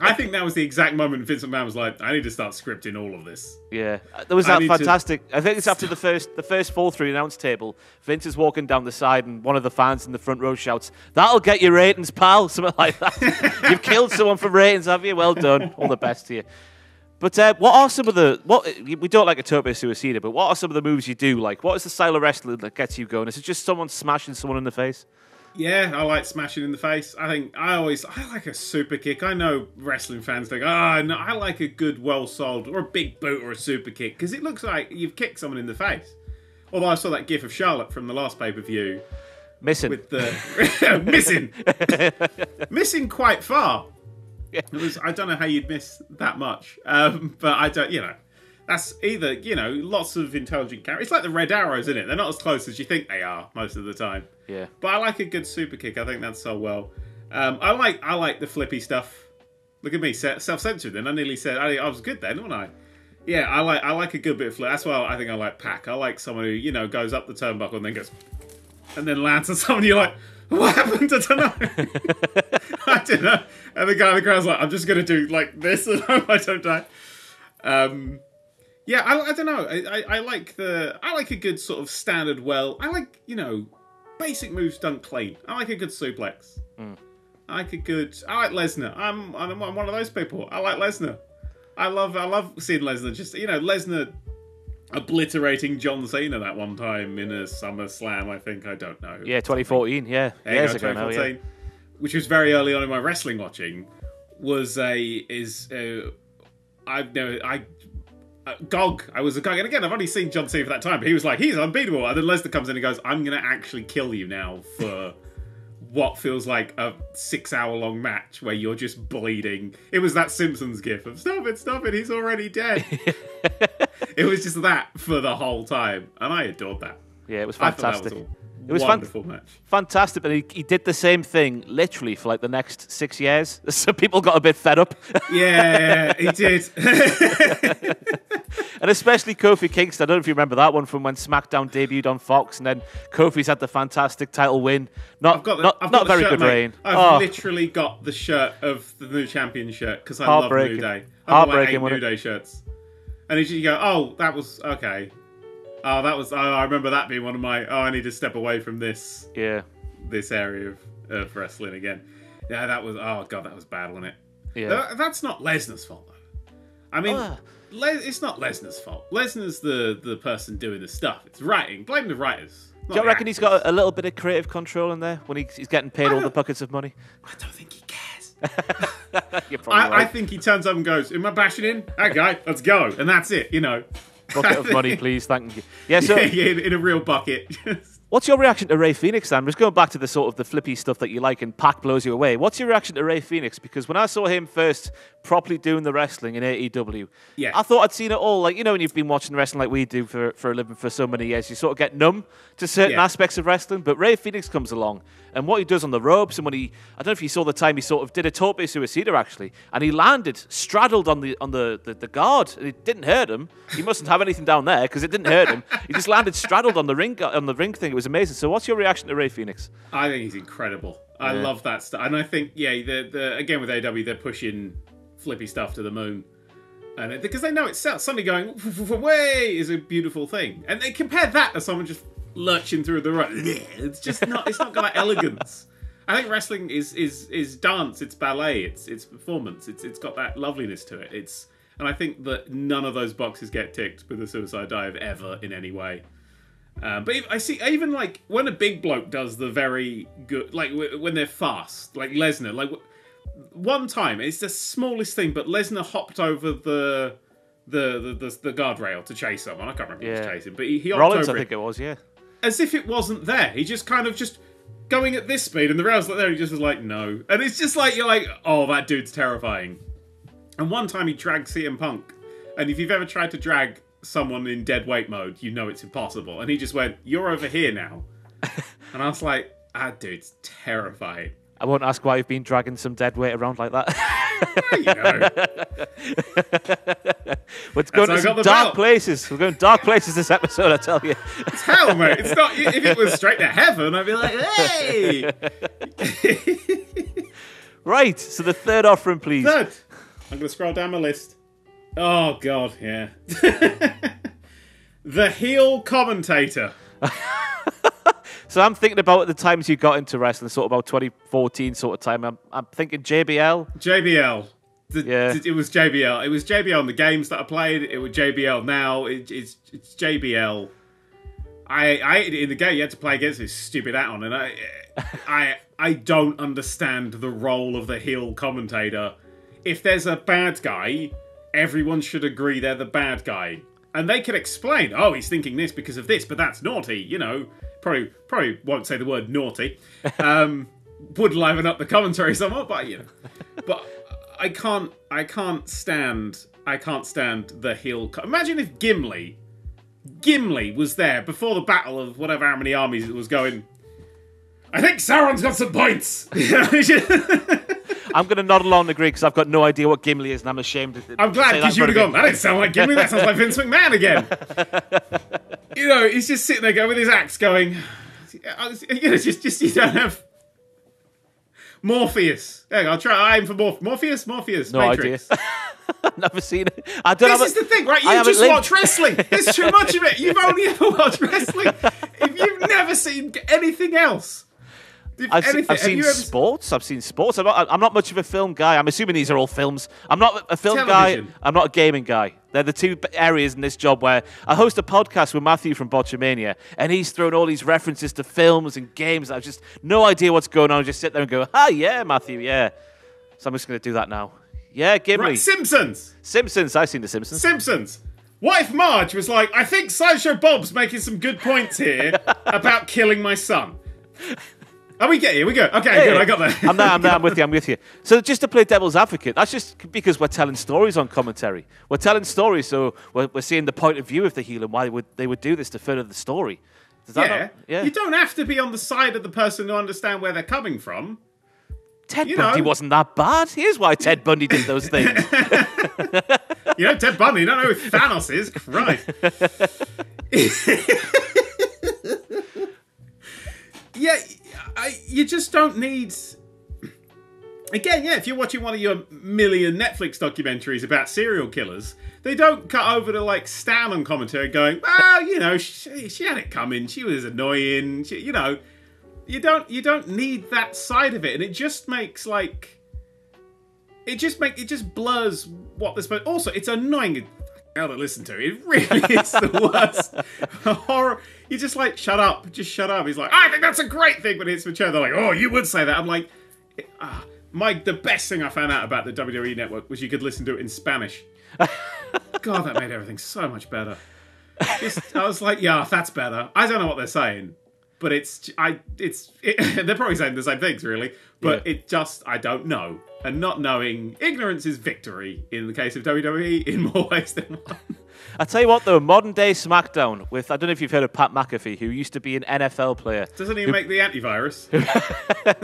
I think that was the exact moment Vince McMahon was like, I need to start scripting all of this. Yeah. There was that fantastic... I think it's after the first fall-through announce table. Vince is walking down the side and one of the fans in the front row shouts, "That'll get you ratings, pal." Something like that. "You've killed someone for ratings, have you? Well done. All the best to you." But what are some of the... we don't like Utopia Suicida, but what are some of the moves you do like? What is the style of wrestling that gets you going? Is it just someone smashing someone in the face? Yeah, I like smashing in the face. I think I like a super kick. I know wrestling fans think, no, I like a good, well-sold, or a big boot or a super kick, because it looks like you've kicked someone in the face. Although I saw that gif of Charlotte from the last pay-per-view. Missing. With the... Missing quite far. Yeah. It was, I don't know how you'd miss that much, but I don't, you know, that's either, you know, lots of intelligent characters. It's like the Red Arrows, isn't it? They're not as close as you think they are most of the time. Yeah. But I like a good super kick. I think that's so well. I like the flippy stuff. Look at me, self-censored. Then I nearly said I was good then, wasn't I? Yeah, I like a good bit of flip. That's why I think I like Pac. I like someone who, you know, goes up the turnbuckle and then goes and then lands on someone. You're like, what happened? I don't know. I don't know. And the guy on the ground's like, I'm just going to do like this and I don't die. Yeah, I don't know. I like a good sort of standard well. I like, you know, basic moves done clean. I like a good suplex. Mm. I like Lesnar. I'm one of those people. I like Lesnar. I love seeing Lesnar just, you know, Lesnar obliterating John Cena that one time in a SummerSlam, I think. I don't know. Yeah, 2014, yeah. Years ago, 2014, yeah. Which was very early on in my wrestling watching, I was a GOG, and again, I've only seen John Cena for that time, but he was like, he's unbeatable, and then Lesnar comes in and goes, I'm going to actually kill you now for what feels like a 6-hour-long match where you're just bleeding. It was that Simpsons gif of, stop it, he's already dead. It was just that for the whole time, and I adored that. Yeah, it was fantastic. It was wonderful match. Fantastic, but he did the same thing literally for like the next 6 years. So people got a bit fed up. Yeah, he did. And especially Kofi Kingston. I don't know if you remember that one from when SmackDown debuted on Fox, and then Kofi's had the fantastic title win. Not very good reign. I've literally got the shirt of the new champion shirt because I love New Day. I hate New Day shirts. And you go, oh, that was okay. Oh, that was. Oh, I remember that being one of my. Oh, I need to step away from this. Yeah, this area of wrestling again. Yeah, that was. Oh god, that was bad, wasn't it? Yeah, that's not Lesnar's fault though. I mean, it's not Lesnar's fault. Lesnar's the person doing the stuff. It's writing. Blame the writers. Do you reckon he's got a little bit of creative control in there when he's getting paid all the buckets of money? I don't think he cares. I think he turns up and goes, "Am I bashing in that guy? Let's go," and that's it. You know. Bucket of money, please. Thank you. Yeah, so in a real bucket. What's your reaction to Rey Fénix then? I'm just going back to the sort of the flippy stuff that you like and Pac blows you away. What's your reaction to Rey Fénix? Because when I saw him first properly doing the wrestling in AEW, yeah, I thought I'd seen it all. Like, you know, when you've been watching wrestling like we do for a living for so many years, you sort of get numb to certain aspects of wrestling. But Rey Fénix comes along and what he does on the ropes, and when he, I don't know if you saw the time he sort of did a tope suicida actually, and he landed straddled on the guard, and it didn't hurt him. He mustn't have anything down there because it didn't hurt him. He just landed straddled on the ring thing. It was amazing. So what's your reaction to Rey Fénix? I think he's incredible. I love that stuff. And I think, yeah, again with AEW, they're pushing flippy stuff to the moon. And because they know it sells. Suddenly going, way is a beautiful thing. And they compare that to someone just lurching through the road. It's just not, it's not got that elegance. I think wrestling is dance, it's ballet, it's performance, it's got that loveliness to it. And I think that none of those boxes get ticked with a suicide dive ever in any way. But I see, even like when a big bloke does the very good, like when they're fast, like Lesnar, like one time, it's the smallest thing, but Lesnar hopped over the guardrail to chase someone. I can't remember who was chasing, but he hopped Rollins, over I think it was, yeah. As if it wasn't there. He just kind of just going at this speed, and the rail's like there, he just was like, no. And it's just like, you're like, oh, that dude's terrifying. And one time he dragged CM Punk, and if you've ever tried to drag someone in dead weight mode, you know it's impossible. And he just went, you're over here now. And I was like, that dude's terrifying. I won't ask why you've been dragging some dead weight around like that. You know. We're going to some dark places. We're going dark places this episode, I tell you. It's hell, mate. It's not, if it was straight to heaven, I'd be like, hey! Right, so the third offering, please. Third. I'm going to scroll down my list. Oh, God, yeah. The heel commentator. So I'm thinking about the times you got into wrestling, sort of about 2014 sort of time. I'm thinking JBL. JBL. It was JBL. It was JBL in the games that I played. It was JBL now. It's JBL. I in the game you had to play against this stupid hat on, and I don't understand the role of the heel commentator. If there's a bad guy, everyone should agree they're the bad guy, and they can explain. Oh, he's thinking this because of this, but that's naughty, you know. Probably won't say the word naughty. Would liven up the commentary somewhat, but you know. But I can't stand the heel. Imagine if Gimli was there before the battle of whatever how many armies it was going. I think Sauron's got some points. I'm going to nod along and agree because I've got no idea what Gimli is, and I'm ashamed. I'm glad because you would have gone, that didn't sound like Gimli, that sounds like Vince McMahon again. You know, he's just sitting there going with his axe going, you know, just you don't have Morpheus. Hang on, I'll try aim for Morpheus. No Matrix. Idea. I've never seen it. I don't this is the thing, right? You just watch wrestling. There's too much of it. You've only ever watched wrestling. If you've never seen anything else. I've seen sports. I'm not much of a film guy. I'm assuming these are all films. I'm not a film guy. I'm not a gaming guy. They're the two areas in this job where I host a podcast with Matthew from Botchamania, and he's thrown all these references to films and games. I've just no idea what's going on. I just sit there and go, ah, yeah, Matthew, yeah. So I'm just going to do that now. Yeah, Gimli. Right, Simpsons. I've seen The Simpsons. What if Marge was like, I think Sideshow Bob's making some good points here about killing my son? Oh, we get you. We go. Okay, yeah, good. Yeah. I got that. I'm there. I'm with you. So just to play devil's advocate, that's just because we're telling stories on commentary. We're telling stories, so we're seeing the point of view of the heel and why they would do this to further the story. Does that not? You don't have to be on the side of the person to understand where they're coming from. Ted Bundy wasn't that bad. Here's why Ted Bundy did those things. You know, Ted Bundy, you don't know who Thanos is. Christ. Yeah. You just don't need... Again, yeah, if you're watching one of your million Netflix documentaries about serial killers, they don't cut over to, like, Stan on commentary going, well, you know, she had it coming, she was annoying, she, you know. You don't need that side of it, and it just makes, like... It just blurs what this... Also, it's annoying hell to listen to. It really is the worst horror... You're just like, shut up, just shut up. He's like, I think that's a great thing when it's mature. They're like, oh, you would say that. I'm like, the best thing I found out about the WWE Network was you could listen to it in Spanish. God, that made everything so much better. I was like, yeah, that's better. I don't know what they're saying, but they're probably saying the same things, really. But yeah. It just, I don't know. And not knowing, ignorance is victory in the case of WWE in more ways than one. I tell you what, though, modern day SmackDown with, I don't know if you've heard of Pat McAfee, who used to be an NFL player. Doesn't he make the antivirus?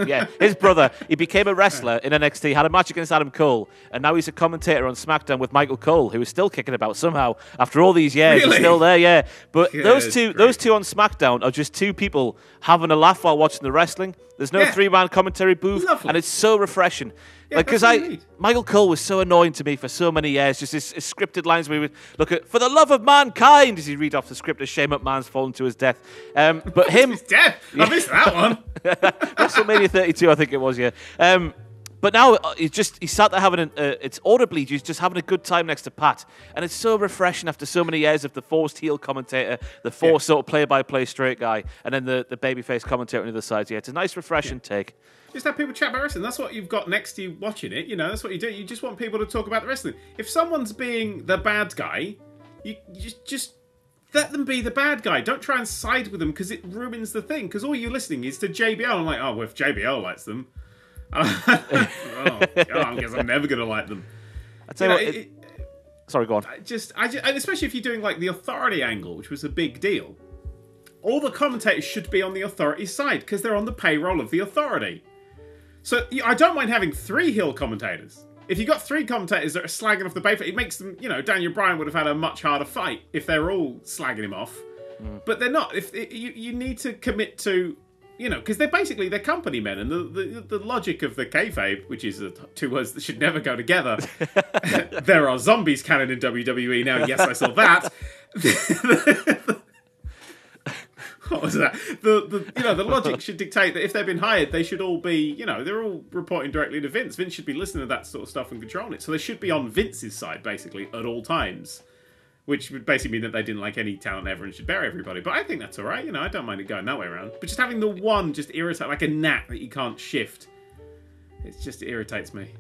Yeah, his brother. He became a wrestler in NXT, had a match against Adam Cole, and now he's a commentator on SmackDown with Michael Cole, who is still kicking about somehow after all these years. Really? He's still there, yeah. But good, those two on SmackDown are just two people having a laugh while watching the wrestling. There's no three-man commentary booth, and it's so refreshing. Yeah, like, because Michael Cole was so annoying to me for so many years. Just his scripted lines where he would look at, for the love of mankind, as he read off the script of Shane McMahon's fallen to his death. But him... his death? Yeah. I missed that one. WrestleMania 32, I think it was, yeah. But now he sat there having it's audibly just having a good time next to Pat, and it's so refreshing after so many years of the forced heel commentator, the forced sort of play-by-play straight guy, and then the babyface commentator on the other side. Yeah, it's a nice refreshing take. Just have people chat about wrestling. That's what you've got next to you watching it. You know, that's what you do. You just want people to talk about the wrestling. If someone's being the bad guy, you just let them be the bad guy. Don't try and side with them because it ruins the thing. Because all you're listening is to JBL. I'm like, oh, well, if JBL likes them. Oh, God, I guess I'm never going to like them. I tell you what, sorry, go on. And especially if you're doing like the authority angle, which was a big deal, all the commentators should be on the authority side because they're on the payroll of the authority. So I don't mind having three heel commentators. If you've got three commentators that are slagging off the bay, it makes them, you know, Daniel Bryan would have had a much harder fight if they're all slagging him off. Mm. But they're not. You need to commit to... You know, because they're basically, they're company men, and the logic of the kayfabe, which is the two words that should never go together. There are zombies canon in WWE now. Yes, I saw that. What was that? The logic should dictate that if they've been hired, they should all be, you know, they're all reporting directly to Vince. Vince should be listening to that sort of stuff and controlling it. So they should be on Vince's side, basically, at all times. Which would basically mean that they didn't like any talent ever and should bury everybody. But I think that's all right. You know, I don't mind it going that way around. But just having the one just irritate, like a gnat that you can't shift. It just irritates me.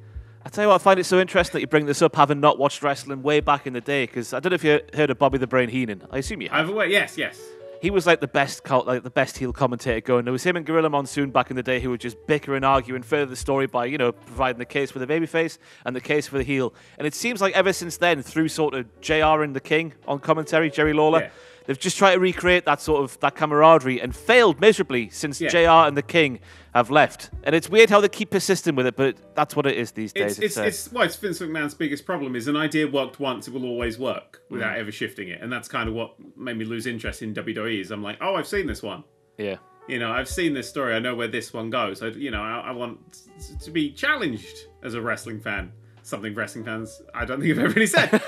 I tell you what, I find it so interesting that you bring this up, having not watched wrestling way back in the day. Because I don't know if you heard of Bobby the Brain Heenan. I assume you have. Yes. He was like the best heel commentator going. There was him and Gorilla Monsoon back in the day who would just bicker and argue and further the story by, you know, providing the case for the babyface and the case for the heel. And it seems like ever since then, through sort of JR and the King on commentary, Jerry Lawler, they've just tried to recreate that sort of that camaraderie and failed miserably since JR and the King have left. And it's weird how they keep persisting with it, but that's what it is these days. It's Vince McMahon's biggest problem is an idea worked once, it will always work without ever shifting it. And that's kind of what made me lose interest in WWE is I'm like, oh, I've seen this one. Yeah. You know, I've seen this story. I know where this one goes. I want to be challenged as a wrestling fan. Something wrestling fans, I don't think I've ever really said.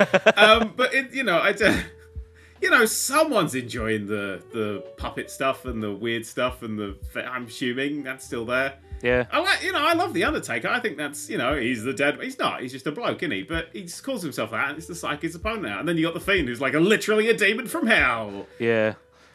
You know, someone's enjoying the puppet stuff and the weird stuff and the... I'm assuming that's still there. Yeah. I love The Undertaker. I think that's, you know, he's the dead... He's not. He's just a bloke, isn't he? But he just calls himself that and it's the psychic's opponent now. And then you got The Fiend, who's like literally a demon from hell. Yeah.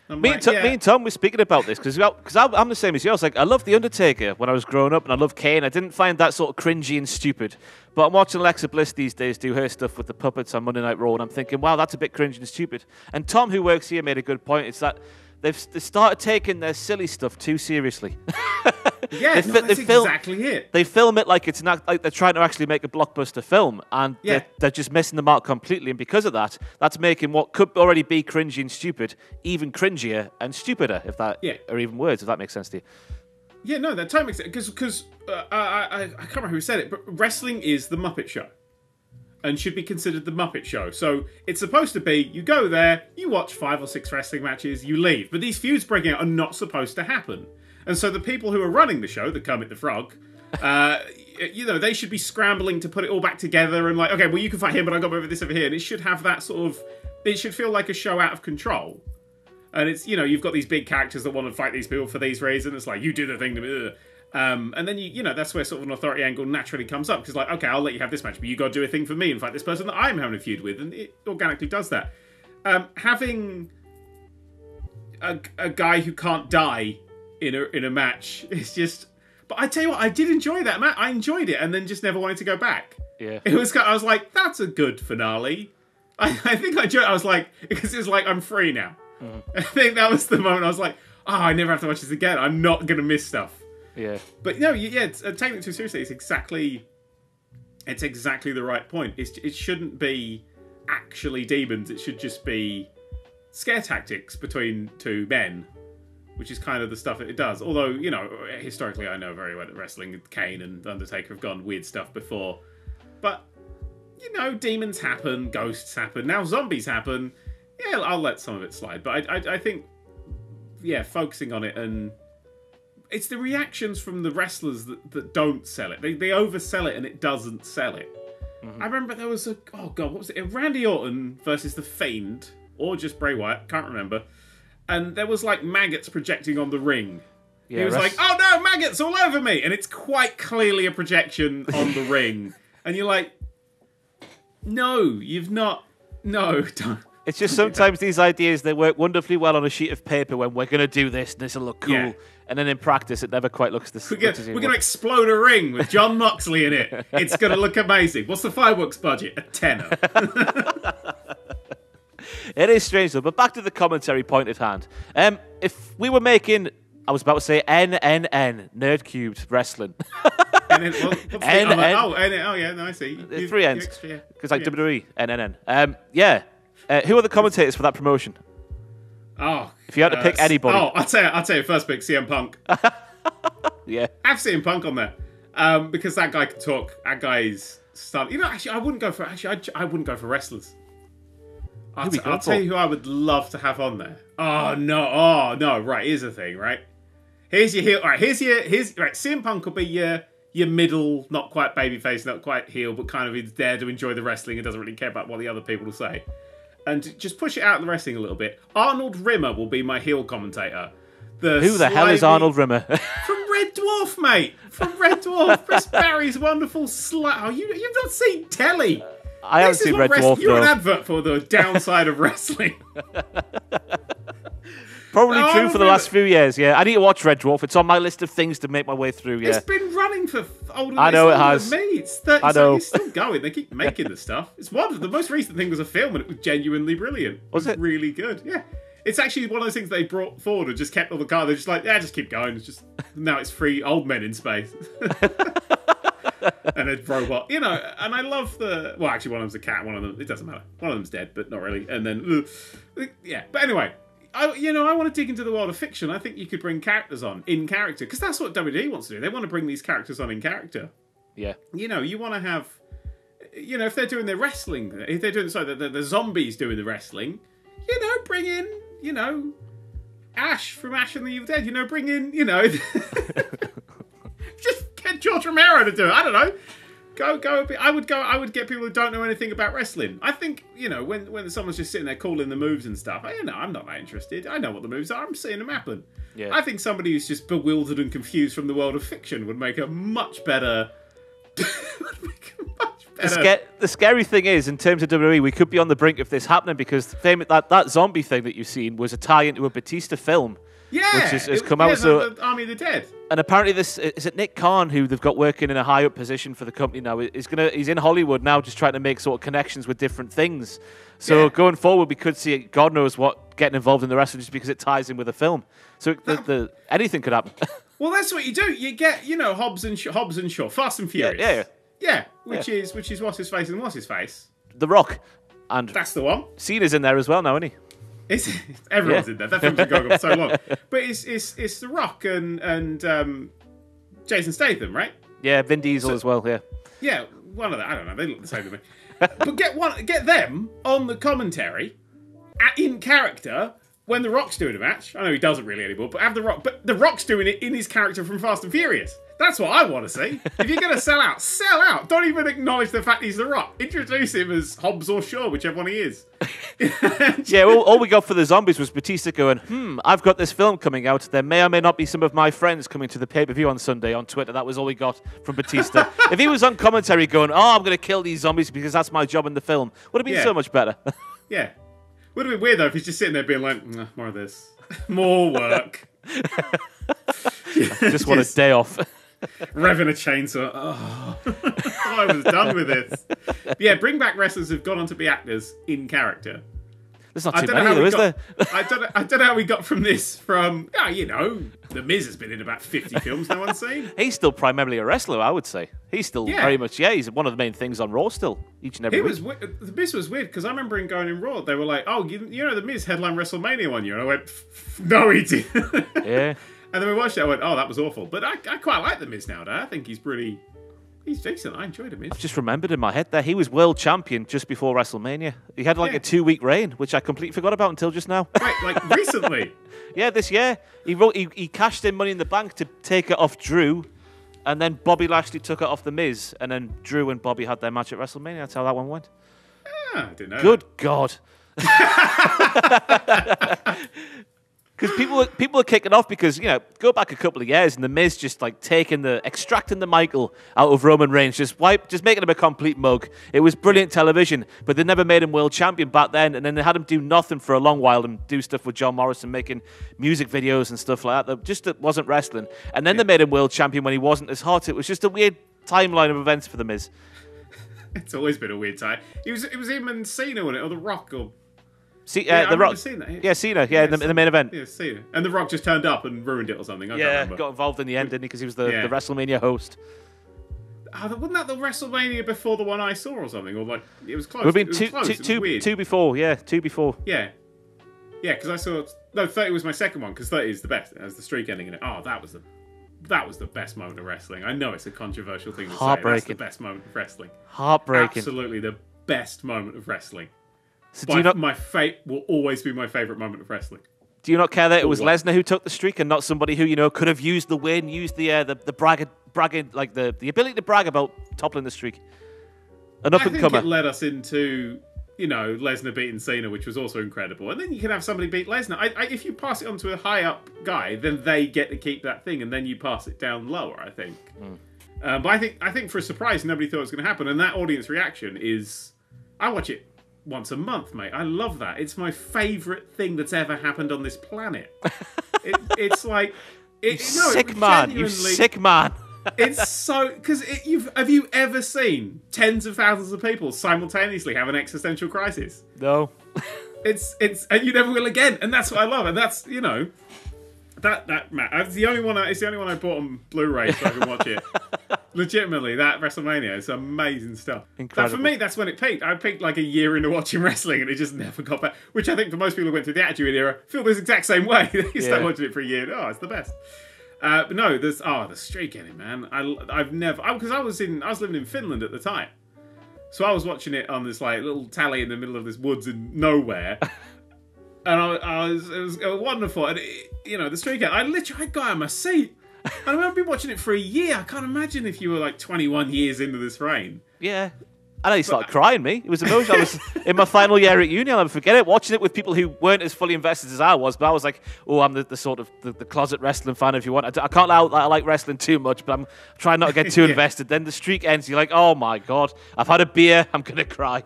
Me and Tom were speaking about this because I'm the same as you. I was like, I loved The Undertaker when I was growing up and I loved Kane. I didn't find that sort of cringy and stupid. But I'm watching Alexa Bliss these days do her stuff with the puppets on Monday Night Raw and I'm thinking, wow, that's a bit cringy and stupid. And Tom, who works here, made a good point. It's that they started taking their silly stuff too seriously. Yeah, that's exactly it. They film it like it's not like they're trying to actually make a blockbuster film, and they're just missing the mark completely. And because of that, that's making what could already be cringy and stupid even cringier and stupider. If that, or even words, if that makes sense to you. Yeah, no, that totally makes sense because I can't remember who said it, but wrestling is the Muppet Show, and should be considered the Muppet Show. So it's supposed to be you go there, you watch 5 or 6 wrestling matches, you leave. But these feuds breaking out are not supposed to happen. And so the people who are running the show, the Kermit the Frog, you know, they should be scrambling to put it all back together and like, okay, well, you can fight him, but I got over this over here. And it should have that sort of, it should feel like a show out of control. And it's, you know, you've got these big characters that want to fight these people for these reasons. It's like, you do the thing to me. And then, you know, that's where sort of an authority angle naturally comes up. Because like, okay, I'll let you have this match, but you got to do a thing for me and fight this person that I'm having a feud with. And it organically does that. Having a guy who can't die... In a match, it's just. But I tell you what, I did enjoy that match. I enjoyed it, and then just never wanted to go back. Yeah, it was. I was like, that's a good finale. I think I joked, I was like, because it's like, I'm free now. Mm. I think that was the moment I was like, oh, I never have to watch this again. I'm not going to miss stuff. Yeah. But no, yeah, taking it too seriously, it's exactly the right point. It shouldn't be actually demons. It should just be scare tactics between two men, which is kind of the stuff that it does. Although, you know, historically I know very well that wrestling, Kane and The Undertaker have gone weird stuff before. But, you know, demons happen, ghosts happen, now zombies happen. Yeah, I'll let some of it slide. But I think, yeah, focusing on it, and it's the reactions from the wrestlers that don't sell it. They oversell it and it doesn't sell it. Mm-hmm. I remember there was what was it? Randy Orton versus The Fiend, or just Bray Wyatt, can't remember. And there was like maggots projecting on the ring. Yeah, he was like, oh no, maggots all over me! And it's quite clearly a projection on the ring. And you're like, no, you've not. No, don't. It's just sometimes these ideas, they work wonderfully well on a sheet of paper when we're going to do this and this will look cool. Yeah. And then in practice, it never quite looks the same. We're going to explode a ring with John Moxley in it. It's going to look amazing. What's the fireworks budget? $10. It is strange, though. But back to the commentary point at hand. If we were making, I was about to say NNN, Nerd Cubed Wrestling. I see. Three N's. It's like WWE, NNN. Yeah. Who are the commentators for that promotion? Oh, if you had to pick anybody. Oh, I'll tell you first pick, CM Punk. Yeah. I have CM Punk on there. Because that guy can talk. That guy's stunned. You know, I wouldn't go for wrestlers. I'll tell you who I would love to have on there. Oh no, right, here's the thing, right? Here's CM Punk will be your middle, not quite babyface, not quite heel, but kind of is there to enjoy the wrestling and doesn't really care about what the other people will say. And just push it out of the wrestling a little bit. Arnold Rimmer will be my heel commentator. Who the hell is Arnold Rimmer? From Red Dwarf, mate. From Red Dwarf. Chris Barry's wonderful Oh, you've not seen telly. I haven't seen Red Dwarf. You're an advert for the downside of wrestling. Probably true for the last few years, yeah. I need to watch Red Dwarf. It's on my list of things to make my way through, yeah. It's been running for older than me. It's 30, I know. It's still going. They keep making the stuff. It's the most recent thing was a film, and it was genuinely brilliant. Was it? Really good, yeah. It's actually one of those things they brought forward and just kept on the car. They're just like, yeah, just keep going. It's just, now it's free old men in space. And a robot, you know, and I love the... Well, actually, one of them's a cat, one of them... It doesn't matter. One of them's dead, but not really. And then... yeah, but anyway... I want to dig into the world of fiction. I think you could bring characters on in character, because that's what WWE wants to do. They want to bring these characters on in character. Yeah. You know, you want to have, you know, if they're doing their wrestling, if they're doing the zombies doing the wrestling, you know, bring in, you know, Ash from Ash and the Evil Dead. You know, bring in, you know, just get George Romero to do it. I don't know. I would get people who don't know anything about wrestling. I think, you know, when someone's just sitting there calling the moves and stuff, you know, I'm not that interested. I know what the moves are. I'm seeing them happen. Yeah. I think somebody who's just bewildered and confused from the world of fiction would make a much better... The scary thing is, in terms of WWE, we could be on the brink of this happening, because that zombie thing that you've seen was a tie into a Batista film. Yeah, which has come out. So, the Army of the Dead. And apparently, is it Nick Khan, who they've got working in a high up position for the company now. He's in Hollywood now, just trying to make sort of connections with different things. So going forward, we could see God knows what getting involved in the wrestling, just because it ties in with the film. So anything could happen. Well, that's what you do. You get, you know, Hobbs and Shaw, Fast and Furious. Yeah. Which is what's his face, The Rock, and that's the one. Cena's in there as well now, isn't he? Everyone's in there. That film's been going on so long. But it's The Rock and Jason Statham, right? Yeah, Vin Diesel as well. Yeah. Yeah, one of them. I don't know. They look the same to me. But get them on the commentary in character when The Rock's doing a match. I know he doesn't really anymore, but have The Rock. But The Rock's doing it in his character from Fast and Furious. That's what I want to see. If you're going to sell out, sell out. Don't even acknowledge the fact he's The Rock. Introduce him as Hobbs or Shaw, whichever one he is. Yeah, all we got for the zombies was Batista going, I've got this film coming out. There may or may not be some of my friends coming to the pay-per-view on Sunday on Twitter. That was all we got from Batista. If he was on commentary going, oh, I'm going to kill these zombies because that's my job in the film, would have been so much better. Yeah. Would have been weird, though, if he's just sitting there being like, more of this. More work. I just want a day off. Revving a chainsaw. Oh. I was done with this. But yeah, bring back wrestlers who've gone on to be actors in character. There's not too many, though, is there? I don't know how we got from this from, oh, you know, The Miz has been in about 50 films no one's seen. He's still primarily a wrestler, I would say. He's still very much, he's one of the main things on Raw still, each and every week. The Miz was weird, because I remember in Going in Raw, they were like, oh, you know, The Miz headlined WrestleMania one year. And I went, no, he didn't. Yeah. And then we watched it, I went, oh, that was awful. But I quite like The Miz nowadays. I think he's decent. I enjoyed him. I've just remembered in my head there, he was world champion just before WrestleMania. He had like a 2-week reign, which I completely forgot about until just now. Right, like recently? Yeah, this year. He cashed in Money in the Bank to take it off Drew, and then Bobby Lashley took it off The Miz, and then Drew and Bobby had their match at WrestleMania. That's how that one went. Ah, I didn't know. Good God. Because people are kicking off because, you know, go back a couple of years and The Miz just like extracting the Michael out of Roman Reigns, just making him a complete mug. It was brilliant television, but they never made him world champion back then, and then they had him do nothing for a long while and do stuff with John Morrison, making music videos and stuff like that. That wasn't wrestling. And then they made him world champion when he wasn't as hot. It was just a weird timeline of events for The Miz. It's always been a weird time. It was him and Cena, wasn't it, or The Rock, or... The Rock. Cena. Yeah, Cena. Yeah, in the main event. Yeah, Cena. And The Rock just turned up and ruined it or something. I can't remember. Got involved in the end, didn't he? Because he was the WrestleMania host. Wasn't that the WrestleMania before the one I saw or something? Or like it was close. Two before. Yeah, two before. Yeah, yeah. Because I saw 30 was my second one. Because 30 is the best. It has the streak ending in it. Oh, that was the best moment of wrestling. I know it's a controversial thing to say. That's the best moment of wrestling. Heartbreaking. Absolutely the best moment of wrestling. So my fate will always be my favourite moment of wrestling. Do you not care that it was Lesnar who took the streak and not somebody who, you know, could have used the win, used the ability to brag about toppling the streak? An up and comer. I think it led us into, you know, Lesnar beating Cena, which was also incredible. And then you can have somebody beat Lesnar. If you pass it on to a high up guy, then they get to keep that thing, and then you pass it down lower. I think. Mm. But I think for a surprise, nobody thought it was going to happen, and that audience reaction is, I watch it once a month, mate. I love that. It's my favourite thing that's ever happened on this planet. It's like... You sick man. It's so... Because have you ever seen tens of thousands of people simultaneously have an existential crisis? No. And you never will again. And that's what I love. And that's, you know... It's the only one I bought on Blu-ray, so I can watch it. Legitimately, that WrestleMania, it's amazing stuff. Incredible. But for me, that's when it peaked. I peaked like a year into watching wrestling, and it just never got back. Which I think for most people who went through the Attitude Era feel this exact same way. They start watching it for a year. Oh, it's the best. But no, there's the streak in it, man. I was living in Finland at the time, so I was watching it on this like little tally in the middle of this woods and nowhere. And it was wonderful. And the streak, I got out of my seat. I remember been watching it for a year. I can't imagine if you were like 21 years into this reign. Yeah. I know you started crying, me. It was emotional. I was in my final year at uni. I'll never forget it. Watching it with people who weren't as fully invested as I was. But I was like, oh, I'm the closet wrestling fan, if you want. I can't lie, I like wrestling too much, but I'm trying not to get too invested. Then the streak ends. You're like, oh, my God. I've had a beer. I'm going to cry.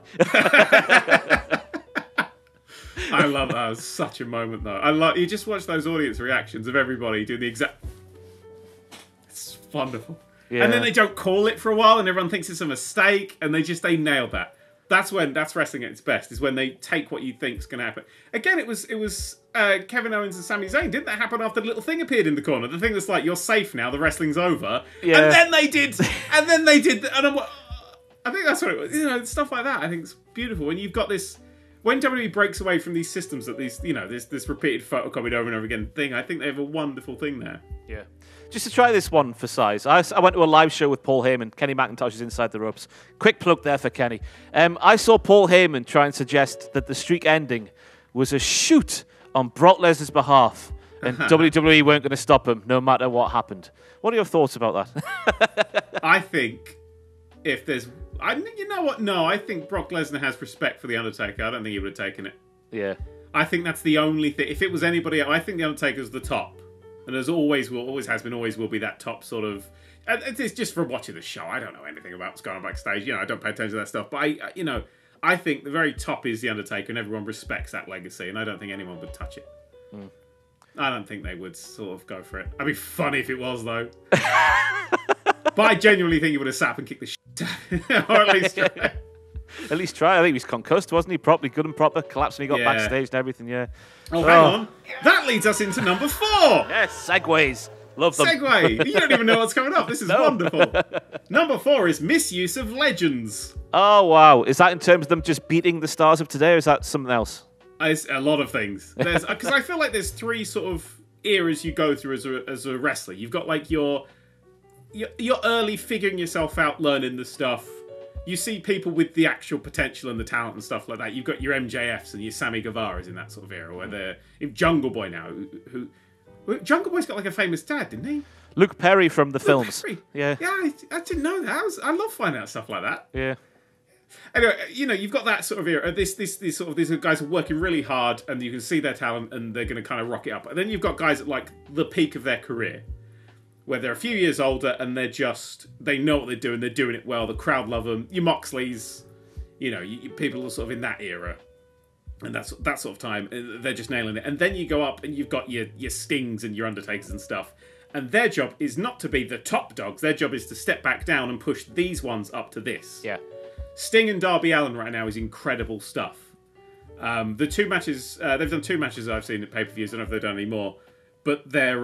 I love that. It was such a moment, though. You just watch those audience reactions of everybody doing the exact... It's wonderful. Yeah. And then they don't call it for a while, and everyone thinks it's a mistake, and they nailed that. That's wrestling at its best, is when they take what you think's going to happen. Again, it was Kevin Owens and Sami Zayn. Didn't that happen after the little thing appeared in the corner? The thing that's like, you're safe now, the wrestling's over. Yeah. And then they did. And then they did. And I think that's what it was. You know, stuff like that, I think it's beautiful. And you've got this... When WWE breaks away from these systems that these, you know, this repeated photocopied over and over again thing, I think they have a wonderful thing there. Yeah. Just to try this one for size, I went to a live show with Paul Heyman. Kenny McIntosh's Inside the Ropes. Quick plug there for Kenny. I saw Paul Heyman try and suggest that the streak ending was a shoot on Brock Lesnar's behalf, and WWE weren't going to stop him no matter what happened. What are your thoughts about that? I think if there's... you know what? No, I think Brock Lesnar has respect for The Undertaker. I don't think he would have taken it. Yeah. I think that's the only thing. If it was anybody else, I think The Undertaker's the top. And as always, always will be that top sort of... It's just from watching the show. I don't know anything about what's going on backstage. You know, I don't pay attention to that stuff. But, I think the very top is The Undertaker, and everyone respects that legacy. And I don't think anyone would touch it. Mm. I don't think they would sort of go for it. I'd be funny if it was, though. But I genuinely think he would have sat up and kicked the shit Or at least try. At least try. I think he was concussed, wasn't he? Properly, good and proper. Collapsed and he got backstage and everything, Oh, hang on. That leads us into number 4. Yes, segues. Love them. Segway. You don't even know what's coming up. This is wonderful. Number 4 is misuse of legends. Oh, wow. Is that in terms of them just beating the stars of today, or is that something else? It's a lot of things. Because I feel like there's 3 sort of eras you go through as a wrestler. You've got like your early figuring yourself out, learning the stuff. You see people with the actual potential and the talent and stuff like that. You've got your MJFs and your Sammy Guevara's in that sort of era. Where they're Jungle Boy now, Jungle Boy's got like a famous dad, didn't he? Luke Perry from the films. Perry. Yeah. Yeah, I didn't know that. I love finding out stuff like that. Yeah. Anyway, you've got that sort of era. This sort of, these guys are working really hard and you can see their talent and they're going to kind of rock it up. And then you've got guys at like the peak of their career where they're a few years older and they know what they're doing it well. The crowd love them. Your Moxleys, people are sort of in that era. And that sort of time, they're just nailing it. And then you go up and you've got your Stings and your Undertakers and stuff. And their job is not to be the top dogs. Their job is to step back down and push these ones up to this. Yeah. Sting and Darby Allin right now is incredible stuff. The 2 matches... they've done 2 matches I've seen at pay-per-views. I don't know if they've done any more. But they're...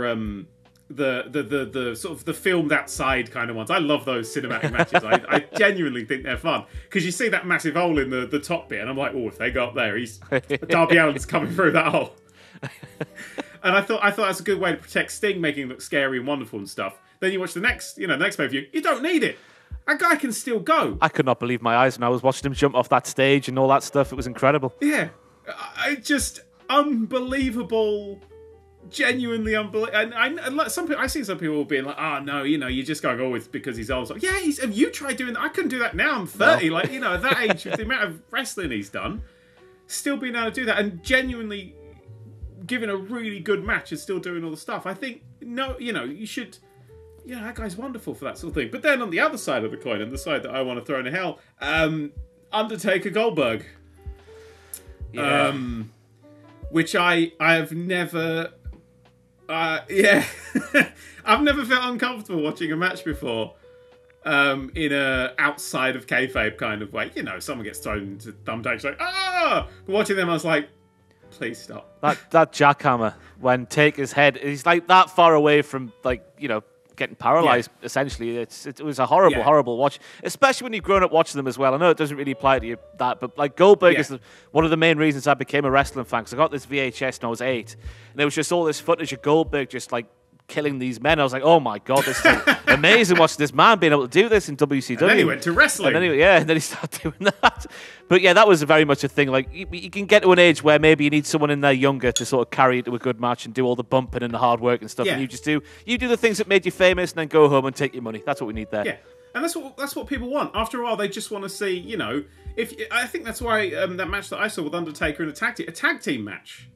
the sort of the filmed outside kind of ones. I love those cinematic matches. I genuinely think they're fun because you see that massive hole in the top bit, and I'm like, oh, if they go up there, Darby Allin's coming through that hole. And I thought that's a good way to protect Sting, making him look scary and wonderful and stuff. Then you watch the next pay-per-view. You don't need it. That guy can still go. I could not believe my eyes when I was watching him jump off that stage and all that stuff. It was incredible. Yeah, just unbelievable. Genuinely unbelievable, and I see some people being like, "Oh no, you're just going always because he's old." So, yeah, have you tried doing that? I couldn't do that now. I'm 30, no. At that age, with the amount of wrestling he's done, still being able to do that and genuinely giving a really good match and still doing all the stuff. I think you should. That guy's wonderful for that sort of thing. But then on the other side of the coin, and the side that I want to throw in hell, Undertaker Goldberg, yeah. Which I have never. I've never felt uncomfortable watching a match before in a outside of kayfabe kind of way. Someone gets thrown into thumbtacks like, ah! But watching them, I was like, please stop. That jackhammer when Taker's head is like that far away from getting paralysed, essentially. It was a horrible watch, especially when you've grown up watching them as well. I know it doesn't really apply to you that, but like Goldberg is one of the main reasons I became a wrestling fan, because I got this VHS when I was 8, and there was just all this footage of Goldberg just like killing these men. I was like, oh my god, this is amazing watching this man being able to do this in WCW. And then he went to wrestling. And then he started doing that. But yeah, that was very much a thing. Like you can get to an age where maybe you need someone in there younger to sort of carry it to a good match and do all the bumping and the hard work and stuff. Yeah. And you do the things that made you famous and then go home and take your money. That's what we need there. Yeah. And that's what people want. After a while, they just want to see, if I think that's why that match that I saw with Undertaker in a tag team match.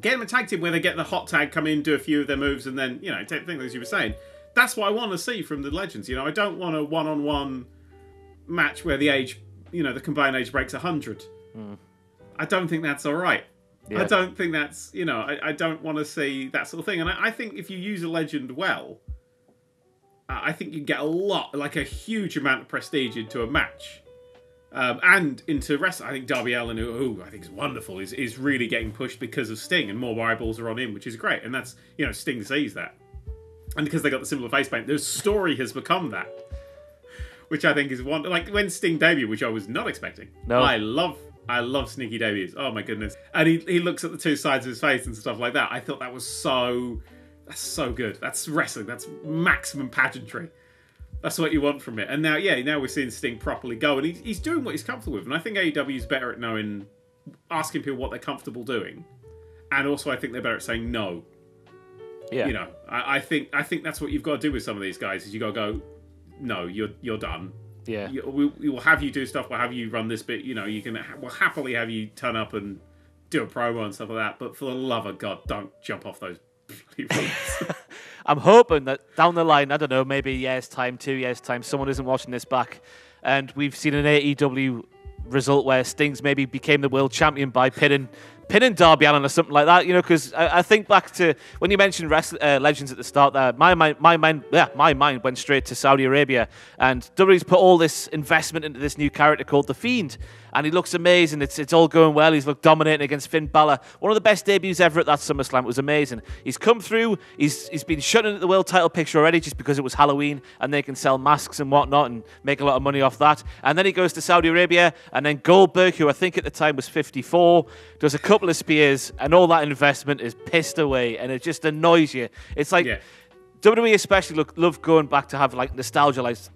Get them a tag team where they get the hot tag, come in, do a few of their moves, and then, take things as you were saying. That's what I want to see from the legends. I don't want a one-on-one match where the age, the combined age breaks 100. Mm. I don't think that's all right. Yeah. I don't think that's, I don't want to see that sort of thing. And I think if you use a legend well, I think you get a huge amount of prestige into a match. And into wrestling, I think Darby Allin, who I think is wonderful, is really getting pushed because of Sting, and more eyeballs are on him, which is great. And that's, Sting sees that. And because they got the similar face paint, their story has become that, which I think is wonderful. Like when Sting debuted, which I was not expecting. No. I love sneaky debuts. Oh my goodness. And he looks at the two sides of his face and stuff like that. I thought that was that's so good. That's wrestling. That's maximum pageantry. That's what you want from it. And now we're seeing Sting properly go. And he's doing what he's comfortable with. And I think AEW's better at asking people what they're comfortable doing. And also I think they're better at saying no. Yeah. I think that's what you've got to do with some of these guys, is you got to go, no, you're done. Yeah. We will have you do stuff. We'll have you run this bit. We'll happily have you turn up and do a promo and stuff like that. But for the love of God, don't jump off those bloody roofs. I'm hoping that down the line, I don't know, maybe a year's time, 2 years' time, someone isn't watching this back, and we've seen an AEW result where Sting's maybe became the world champion by pinning pinning Darby Allin or something like that, you know, because I think back to when you mentioned legends at the start there, my mind went straight to Saudi Arabia, and WWE's put all this investment into this new character called The Fiend, and he looks amazing. It's all going well. He's looked dominating against Finn Balor. One of the best debuts ever at that SummerSlam. It was amazing. He's come through. He's been shut in at the world title picture already just because it was Halloween and they can sell masks and whatnot and make a lot of money off that. And then he goes to Saudi Arabia, and then Goldberg, who I think at the time was 54, does a couple of spears, and all that investment is pissed away, and it just annoys you. It's like... Yeah. WWE especially love going back to have like nostalgia nights,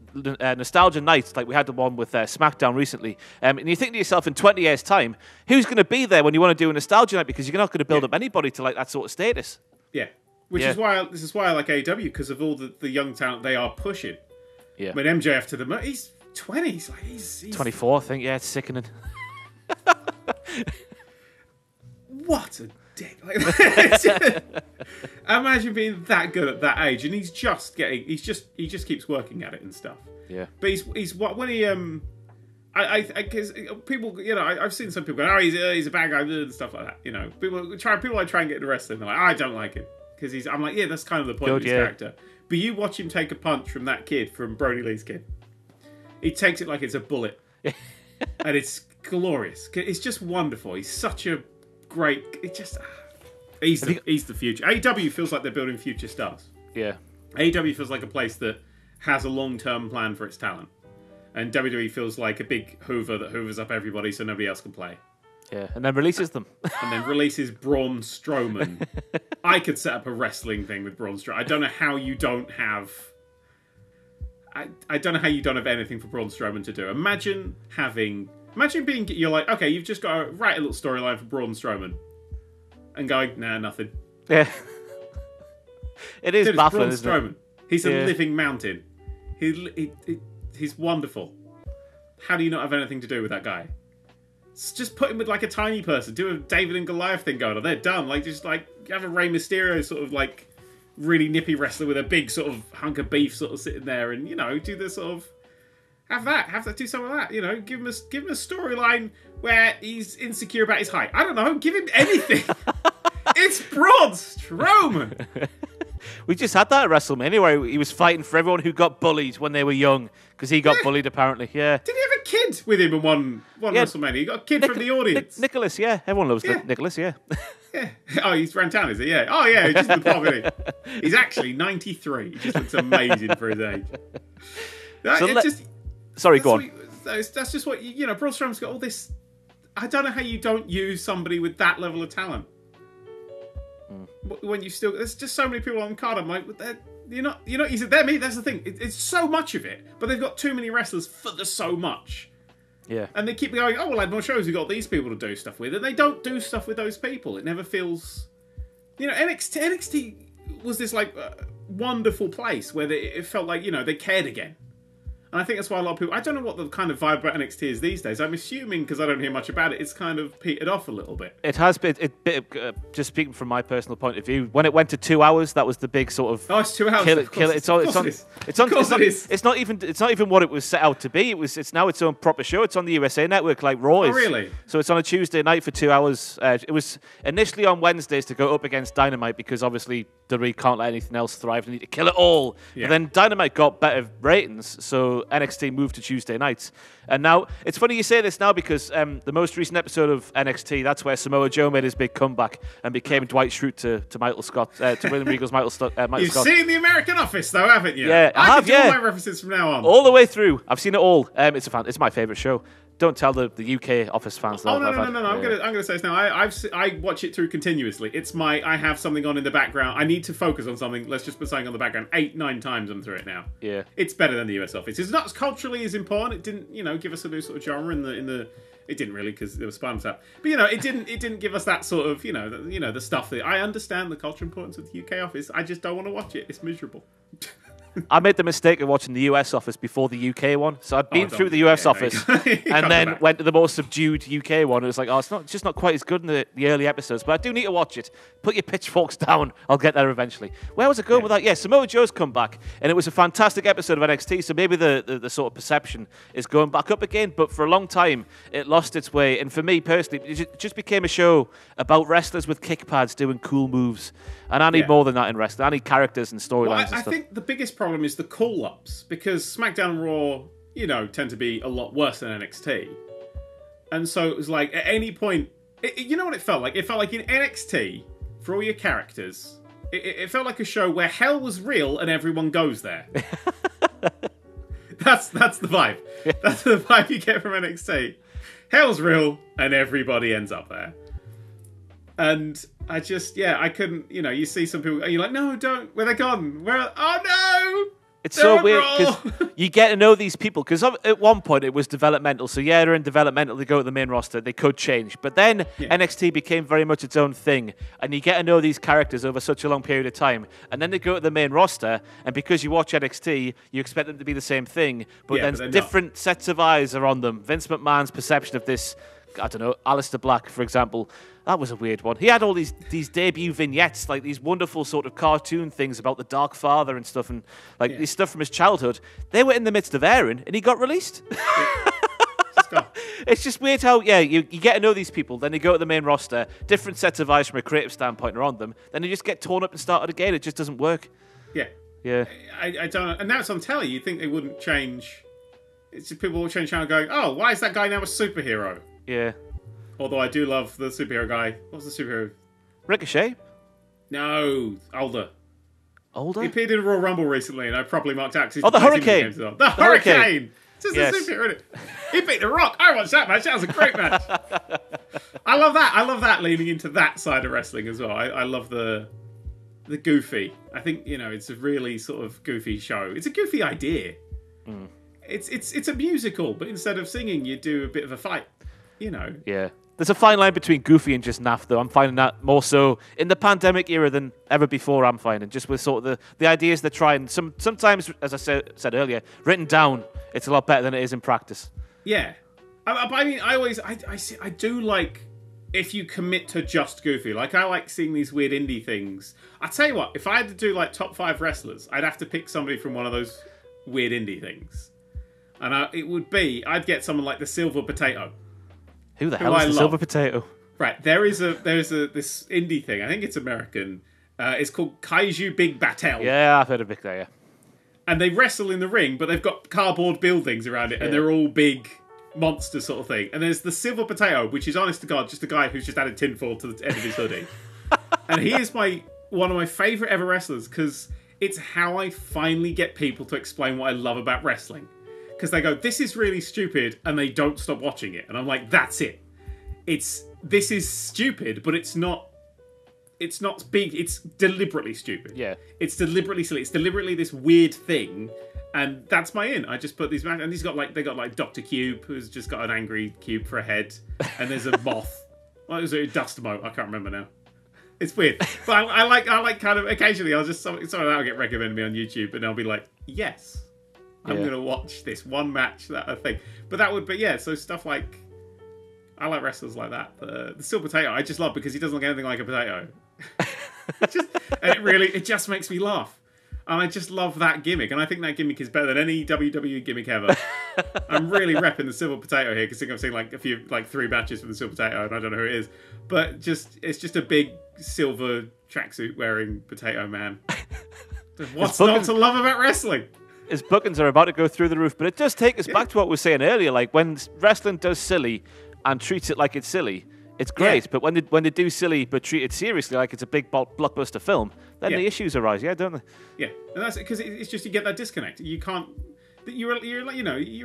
like we had the one with SmackDown recently. And you think to yourself, in 20 years' time, who's going to be there when you want to do a nostalgia night? Because you're not going to build up anybody to like that sort of status. Yeah, which is why I like AEW, because of all the young talent they are pushing. Yeah, I mean MJF to the moment, he's 20, he's 24, I think. Yeah, it's sickening. What a dick. Imagine being that good at that age, and he just keeps working at it and stuff. Yeah, but because people, you know, I've seen some people go, oh, he's a bad guy and stuff like that, you know. People try and get into wrestling, they're like, I don't like him because he's, I'm like, yeah, that's kind of the point of his character. But you watch him take a punch from that kid, from Brody Lee's kid, he takes it like it's a bullet. And it's glorious. It's just wonderful. He's such a great, it just, he's the future. AEW feels like they're building future stars. Yeah, AEW feels like a place that has a long-term plan for its talent, and WWE feels like a big Hoover that hoovers up everybody so nobody else can play. Yeah, and then releases them. And then releases Braun Strowman. I could set up a wrestling thing with Braun Strowman. I don't know how you don't have. I don't know how you don't have anything for Braun Strowman to do. Imagine being, you're like, okay, you've just got to write a little storyline for Braun Strowman, and going, nah, nothing. Yeah, it is baffling, isn't it? He's a living mountain. He's wonderful. How do you not have anything to do with that guy? Just put him with like a tiny person. Do a David and Goliath thing going on. They're done. Like just like have a Rey Mysterio sort of like really nippy wrestler with a big sort of hunk of beef sort of sitting there, and you know, do this sort of. Have that, do some of that, you know. Give him a storyline where he's insecure about his height. I don't know, give him anything. It's Braun Strowman. We just had that at WrestleMania where he was fighting for everyone who got bullied when they were young, because he got bullied apparently. Yeah. Did he have a kid with him in one WrestleMania? He got a kid from the audience. Nicholas, yeah. Everyone loves Nicholas, yeah. Yeah. Oh, he's ran town, is he? Yeah. Oh, yeah. He's just in the poverty. He's actually 93. He just looks amazing for his age. Sorry, go on. That's just what, you know, Braun Strowman's got all this... I don't know how you don't use somebody with that level of talent. Mm. When you still... There's just so many people on the card. I'm like, you're not using them either. That's the thing. It's so much of it. But they've got too many wrestlers for the so much. Yeah. And they keep going, oh, we'll add more shows. We've got these people to do stuff with. And they don't do stuff with those people. It never feels... You know, NXT was this, like, wonderful place where it felt like, you know, they cared again. And I think that's why a lot of people... I don't know what the kind of vibe about NXT is these days. I'm assuming, because I don't hear much about it, it's kind of petered off a little bit. It has been... just speaking from my personal point of view, when it went to 2 hours, that was the big sort of... Oh, it's 2 hours. It's not even what it was set out to be. It's now its own proper show. It's on the USA Network, like Raw is. Oh, really? So it's on a Tuesday night for 2 hours. It was initially on Wednesdays to go up against Dynamite, because obviously WWE can't let anything else thrive. They need to kill it all. Yeah. But then Dynamite got better ratings, so... NXT moved to Tuesday nights, and now it's funny you say this now, because the most recent episode of NXT, that's where Samoa Joe made his big comeback and became Dwight Schrute to William Regal's Michael Scott. You've seen The American Office, though, haven't you? Yeah, I have. All my references from now on, all the way through. I've seen it all. It's my favourite show. Don't tell the UK Office fans. Oh no! I'm gonna say this now. I watch it through continuously. I have something on in the background. I need to focus on something. Let's just put something on the background. 8-9 times I'm through it now. Yeah, it's better than the US Office. It's not culturally as important. It didn't, you know, give us a new sort of genre in the. It didn't really, because there was Spinal Tap. But you know, it didn't give us that sort of, you know the stuff that I understand the cultural importance of the UK Office. I just don't want to watch it. It's miserable. I made the mistake of watching the US office before the UK one. So I'd been through the US office and then went to the more subdued UK one. It was like, oh, it's just not quite as good in the early episodes, but I do need to watch it. Put your pitchforks down. I'll get there eventually. Where was it going with that? Yeah, Samoa Joe's come back, and it was a fantastic episode of NXT, so maybe the sort of perception is going back up again, but for a long time, it lost its way. And for me personally, it just became a show about wrestlers with kick pads doing cool moves. And I need more than that in wrestling. I need characters and storylines and stuff. I think the biggest problem is the call-ups, because SmackDown and Raw, you know, tend to be a lot worse than NXT. And so it was like, at any point, you know what it felt like? It felt like in NXT, for all your characters, it felt like a show where hell was real and everyone goes there. That's the vibe. That's the vibe you get from NXT. Hell's real and everybody ends up there. And I just, I couldn't, you know, you see some people, and you're like, no, don't, where they gone? Where? Oh, no! It's so weird because you get to know these people, because at one point it was developmental. So yeah, they're in developmental, they go to the main roster, they could change. But then NXT became very much its own thing, and you get to know these characters over such a long period of time. And then they go to the main roster, and because you watch NXT, you expect them to be the same thing, but then different sets of eyes are on them. Vince McMahon's perception of this, I don't know, Alistair Black, for example, that was a weird one. He had all these debut vignettes, like these wonderful sort of cartoon things about the Dark Father and stuff, and like this stuff from his childhood. They were in the midst of airing, and he got released. It's just weird how, you get to know these people, then they go to the main roster, different sets of eyes from a creative standpoint are on them, then they just get torn up and started again. It just doesn't work. Yeah. I don't, and now it's on telly. You'd think they wouldn't change. It's just people will change channel going, oh, why is that guy now a superhero? Yeah. Although I do love the superhero guy. What was the superhero? Ricochet? No, older. Older? He appeared in Royal Rumble recently, and I probably marked out. Oh, the Hurricane! The Hurricane! It's just a superhero, isn't it? He beat The Rock. I watched that match. That was a great match. I love that. I love that, leaning into that side of wrestling as well. I love the goofy. I think, you know, it's a really sort of goofy show. It's a goofy idea. Mm. It's a musical, but instead of singing, you do a bit of a fight. You know. Yeah. There's a fine line between goofy and just naff, though. I'm finding that more so in the pandemic era than ever before, I'm finding. Just with sort of the ideas they're trying. Sometimes, as I said earlier, written down, it's a lot better than it is in practice. Yeah. I mean, I do like if you commit to just goofy. Like, I like seeing these weird indie things. I tell you what, if I had to do, like, top 5 wrestlers, I'd have to pick somebody from one of those weird indie things. And I'd get someone like the Silver Potato. Who the hell is the Silver Potato? Right, there is this indie thing. I think it's American. It's called Kaiju Big Battle. Yeah, I've heard of Big Battle. Yeah. And they wrestle in the ring, but they've got cardboard buildings around it, and they're all big monster sort of thing. And there's the Silver Potato, which is, honest to God, just a guy who's just added tinfoil to the end of his hoodie. And he is one of my favourite ever wrestlers, because it's how I finally get people to explain what I love about wrestling. Because they go, this is really stupid, and they don't stop watching it. And I'm like, that's it. This is stupid, but it's not big. It's deliberately stupid. Yeah. It's deliberately silly. It's deliberately this weird thing. And that's my in. I just put these, and they got like Dr. Cube, who's just got an angry cube for a head. And there's a moth. Well, it was a dust mote. I can't remember now. It's weird. But I like kind of, occasionally I'll just, something that'll get recommended me on YouTube, and I'll be like, yes. I'm going to watch this one match, that I think. But that would be, so stuff like... I like wrestlers like that. The Silver Potato, I just love because he doesn't look anything like a potato. It just makes me laugh. And I just love that gimmick. And I think that gimmick is better than any WWE gimmick ever. I'm really repping the Silver Potato here, because I've seen like three matches from the Silver Potato, and I don't know who it is. But it's just a big silver tracksuit wearing potato man. What's not to love about wrestling? His bookings are about to go through the roof, but it does take us back to what we were saying earlier. Like, when wrestling does silly and treats it like it's silly, it's great. Yeah. But when they do silly but treat it seriously, like it's a big blockbuster film, then the issues arise, don't they? Yeah, and that's because it's just you get that disconnect. You can't. You're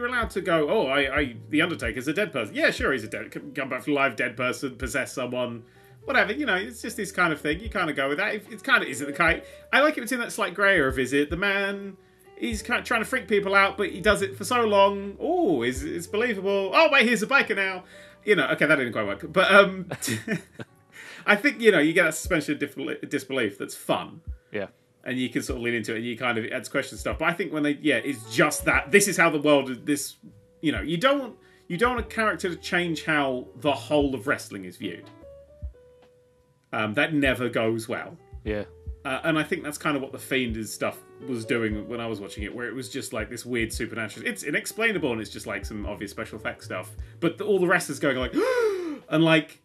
allowed to go, oh, the Undertaker's a dead person. Yeah, sure, he's a dead. Come back from live dead person, possess someone. Whatever, you know, it's just this kind of thing. You kind of go with that. It's kind of isn't the kind. I like it within that slight grey area of, is it the man? He's kind of trying to freak people out, but he does it for so long. Oh, it's believable. Oh, wait, here's a biker now. You know, okay, that didn't quite work. But I think, you know, you get that suspension of disbelief that's fun. Yeah. And you can sort of lean into it, and you kind of adds question stuff. But I think when they, yeah, it's just that this is how the world is. This, you know, you don't want a character to change how the whole of wrestling is viewed. That never goes well. Yeah. And I think that's kind of what the Fiend's stuff was doing when I was watching it, where it was just like this weird supernatural. It's inexplainable, and it's just like some obvious special effects stuff. But all the rest is going like, and like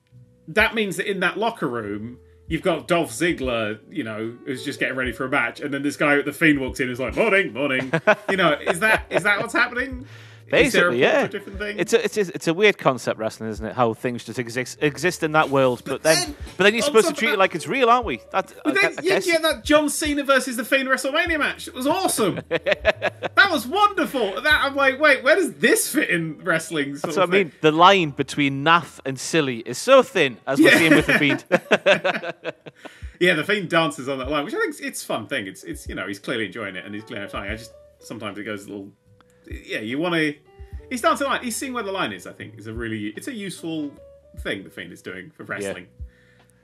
that means that in that locker room. You've got Dolph Ziggler, you know, who's just getting ready for a match, and then this guy with the Fiend walks in and is like, morning, morning. You know, is that what's happening? Basically, yeah. It's a weird concept, wrestling, isn't it? How things just exist in that world, but then you're supposed to treat it like it's real, aren't we? Yeah, that John Cena versus the Fiend WrestleMania match. It was awesome. That was wonderful. I'm like, wait, where does this fit in wrestling? That's what I mean. The line between naff and silly is so thin, as we're seeing with the Fiend. Yeah, the Fiend dances on that line, which I think it's a fun thing. It's you know, he's clearly enjoying it and he's clearly trying. I just sometimes it goes a little. Yeah, you want to. He's dancing line. He's seeing where the line is. I think it's a useful thing the Fiend is doing for wrestling.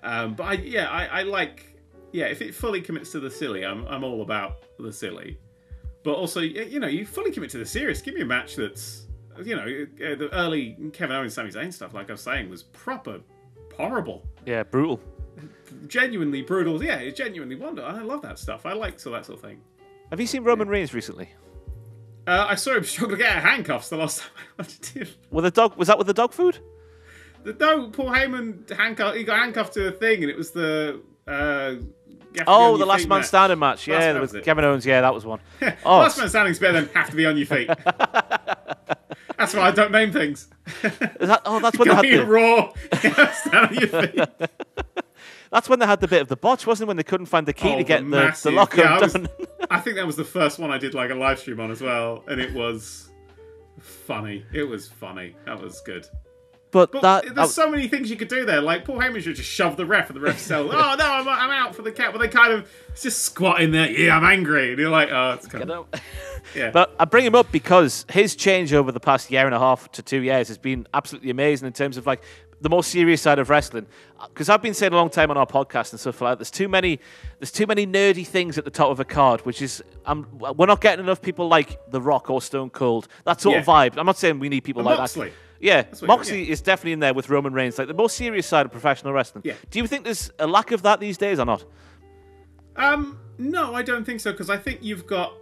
Yeah. But if it fully commits to the silly, I'm all about the silly. But also, you know, you fully commit to the serious. Give me a match that's, you know, the early Kevin Owens, Sami Zayn stuff. Like I was saying, was proper horrible. Yeah, brutal. Genuinely brutal. Yeah, it's genuinely wonderful. I love that stuff. I like so that sort of thing. Have you seen Roman Reigns recently? I saw him struggle to get out of handcuffs the last time I watched him. Well, the dog was that with the dog food? No, Paul Heyman He got handcuffed to a thing, and it was the. The Last Man Standing match. Yeah, that was Kevin Owens. Yeah, that was one. Oh. Last Man Standing's better than have to be on your feet. That's why I don't name things. That's when they had Raw. Stand on your feet. That's when they had the bit of the botch, wasn't it? When they couldn't find the key to get the lock-up done. I think that was the first one I did like a live stream on as well, and it was funny. It was funny. That was good. But there's so many things you could do there. Like, Paul Heyman should just shove the ref, and the ref's cell. Oh, no, I'm out for the count. But they kind of just squat in there. Yeah, I'm angry. And you're like, oh, it's kind of... Yeah. But I bring him up because his change over the past year and a half to 2 years has been absolutely amazing in terms of, like, the more serious side of wrestling. Because I've been saying a long time on our podcast and stuff like that, there's too many nerdy things at the top of a card, which is we're not getting enough people like The Rock or Stone Cold. That sort of vibe. I'm not saying we need people like Moxley. That. Yeah, Moxley is definitely in there with Roman Reigns, like the more serious side of professional wrestling. Yeah. Do you think there's a lack of that these days or not? No, I don't think so, because I think you've got...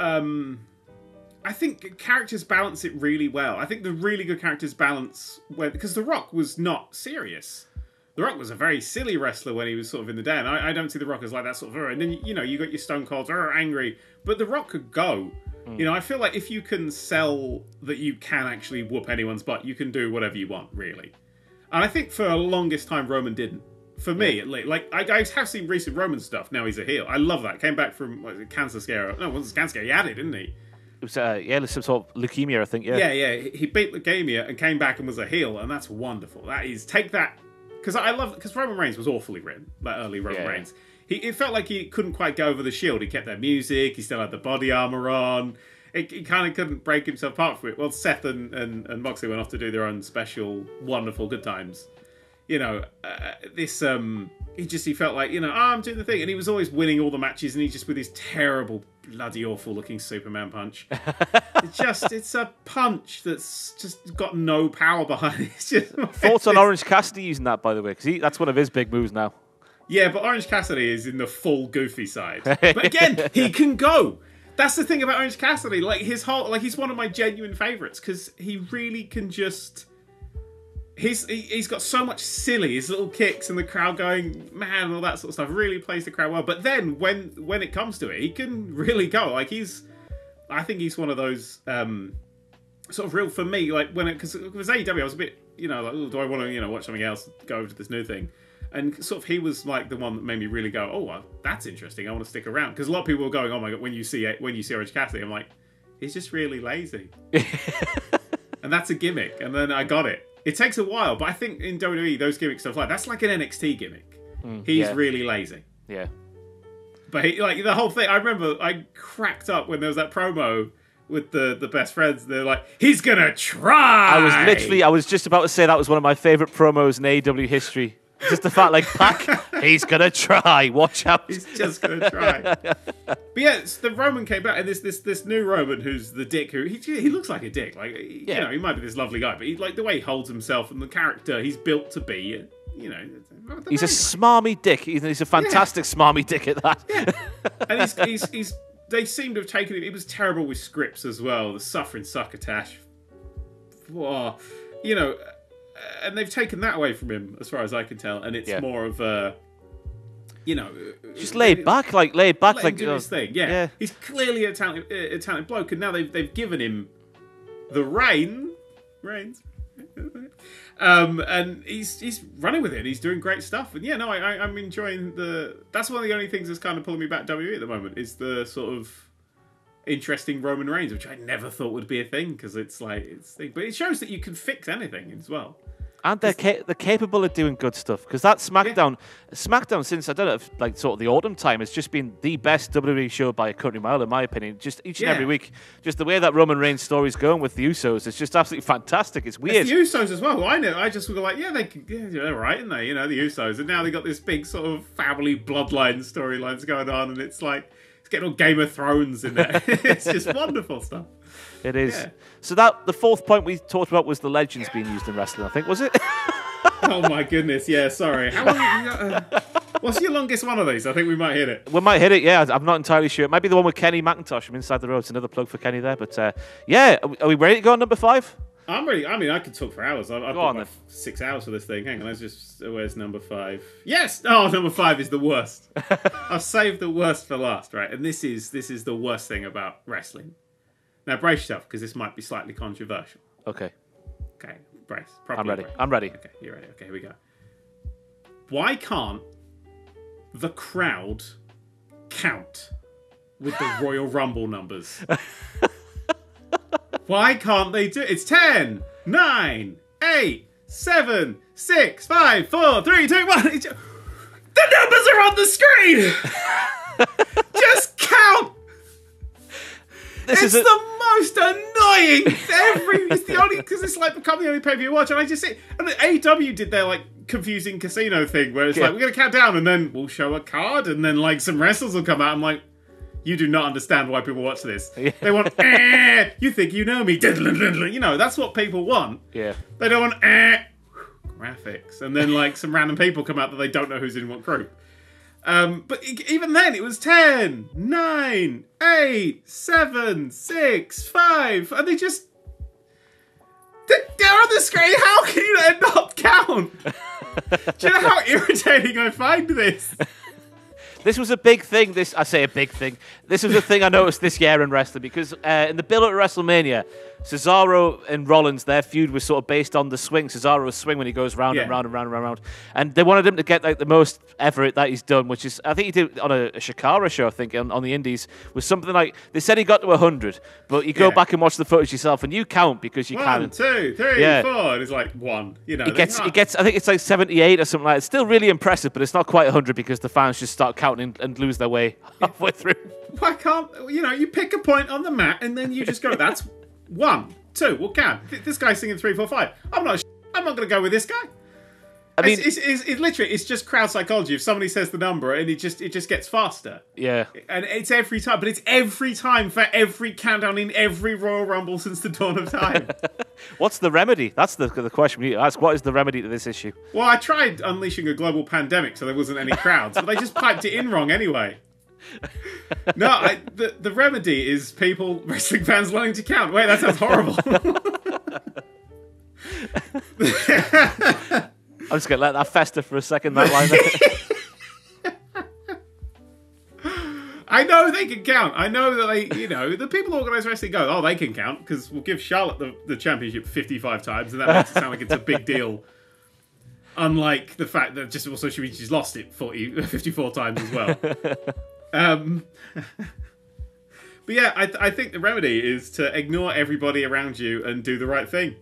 I think characters balance it really well. I think the really good characters balance... Because The Rock was not serious. The Rock was a very silly wrestler when he was sort of in the day, and I don't see The Rock as like that sort of... And then, you know, you got your Stone Colds, angry. But The Rock could go. You know, I feel like if you can sell that you can actually whoop anyone's butt, you can do whatever you want, really. And I think for the longest time, Roman didn't. For me, at least. Like, I have seen recent Roman stuff. Now he's a heel. I love that. Came back from cancer scare. No, it wasn't cancer scare. He had it, didn't he? It was, some sort of leukemia, I think, Yeah. He beat leukemia and came back and was a heel, and that's wonderful. That is, take that... Because Roman Reigns was awfully written, like early Roman Reigns. It felt like he couldn't quite go over the shield. He kept their music. He still had the body armor on. He kind of couldn't break himself apart from it. Well, Seth and Moxley went off to do their own special, wonderful good times. You know, he felt like, you know, I'm doing the thing. And he was always winning all the matches. And he just with his terrible, bloody awful looking Superman punch. It's a punch that's just got no power behind it. Thoughts on Orange Cassidy using that, by the way, because that's one of his big moves now. Yeah, but Orange Cassidy is in the full goofy side. But again, he can go. That's the thing about Orange Cassidy. Like he's one of my genuine favourites because he really can just. He's got so much silly. His little kicks and the crowd going man and all that sort of stuff really plays the crowd well. But then when it comes to it, he can really go. Like I think he's one of those sort of real for me. Like because it was AEW, I was a bit like, oh, do I want to watch something else? Go over to this new thing. And sort of he was like the one that made me really go, oh, well, that's interesting. I want to stick around. Because a lot of people were going, oh, my God, when you see Orange Cassidy, I'm like, he's just really lazy. And that's a gimmick. And then I got it. It takes a while. But I think in WWE, those gimmicks stuff like that's like an NXT gimmick. He's really lazy. Yeah. But the whole thing, I remember I cracked up when there was that promo with the best friends, they're like, he's going to try. I was just about to say that was one of my favorite promos in AEW history. Just the fact, like, Pac, he's going to try. Watch out. He's just going to try. But yeah, so the Roman came back, and this new Roman who's the dick, who he looks like a dick. Like, you know, he might be this lovely guy, but he, like, the way he holds himself and the character he's built to be, you know. He's a smarmy dick. He's a fantastic smarmy dick at that. Yeah. And he's they seem to have taken it. It was terrible with scripts as well. The suffering succotash. Whoa. You know, and they've taken that away from him, as far as I can tell. And it's more of a, you know, just laid back, let like him do his thing. Yeah. He's clearly a talented bloke, and now they've given him the reins. And he's running with it. He's doing great stuff, and I'm enjoying the. That's one of the only things that's kind of pulling me back to WWE at the moment is the sort of interesting Roman Reigns, which I never thought would be a thing because it's but it shows that you can fix anything as well. And they're capable of doing good stuff because that SmackDown since I don't know, if, like sort of the autumn time, has just been the best WWE show by a country mile in my opinion. Just each and every week, just the way that Roman Reigns story's going with the Usos, it's just absolutely fantastic. It's weird. It's the Usos as well. I know. I just was like, they're right, aren't they? You know, the Usos, and now they got this big sort of family bloodline storylines going on, and it's like. Getting all Game of Thrones in there. It's just wonderful stuff. It is. Yeah. So that the fourth point we talked about was the legends being used in wrestling, I think, was it? Oh my goodness, yeah, sorry. How long what's your longest one of these? I think we might hit it. We might hit it, yeah. I'm not entirely sure. It might be the one with Kenny McIntosh. I'm inside the roads. Another plug for Kenny there. But yeah, are we ready to go on number 5? I'm ready. I mean, I could talk for hours. I've got 6 hours for this thing. Hang on, let's just... Where's number 5? Yes! Oh, number 5 is the worst. I've saved the worst for last, right? And this is the worst thing about wrestling. Now, brace yourself, because this might be slightly controversial. Okay. Okay, brace. Properly I'm ready. Brace. I'm ready. Okay, you're ready. Okay, here we go. Why can't the crowd count with the Royal Rumble numbers? Why can't they do it? It's 10, 9, 8, 7, 6, 5, 4, 3, 2, 1. The numbers are on the screen! Just count! It's the most annoying. It's the only, because it's like become the only pay-per-view you watch. And I just see, and the AEW did their like confusing casino thing where it's like, we're going to count down and then we'll show a card and then like some wrestlers will come out. I'm like, you do not understand why people watch this. Yeah. They want, you think you know me. You know, that's what people want. Yeah. They don't want, graphics. And then, like, some random people come out that they don't know who's in what group. But even then, it was 10, 9, 8, 7, 6, 5. And they just... They're on the screen. How can you not count? Do you know how irritating I find this? This was a big thing. This was a thing I noticed this year in wrestling because in the build-up to WrestleMania, Cesaro and Rollins, their feud was sort of based on the swing. Cesaro's swing when he goes round and round and round and round and round. And they wanted him to get like the most effort that he's done, which is, I think he did on a Shikara show, I think, on the Indies, was something like, they said he got to 100, but you go back and watch the footage yourself and you count because you can. 1, 2, 3, 4, and it's like 1. You know, he gets, I think it's like 78 or something like that. It's still really impressive, but it's not quite 100 because the fans just start counting and lose their way halfway through. Why can't you pick a point on the mat and then you just go? That's 1, 2. Well, this guy's singing 3, 4, 5? I'm not going to go with this guy. I mean, it's literally just crowd psychology. If somebody says the number and it just gets faster. Yeah, and it's every time, but it's every time for every countdown in every Royal Rumble since the dawn of time. What's the remedy? That's the question we need to ask. What is the remedy to this issue? Well, I tried unleashing a global pandemic so there wasn't any crowds, but they just piped it in wrong anyway. No, the remedy is people, wrestling fans, learning to count. Wait, that sounds horrible. I'm just going to let that fester for a second, that line there. I know they can count. I know that the people who organise wrestling go, oh, they can count, because we'll give Charlotte the championship 55 times, and that makes it sound like it's a big deal. Unlike the fact that just also she's lost it 54 times as well. But yeah, I think the remedy is to ignore everybody around you and do the right thing.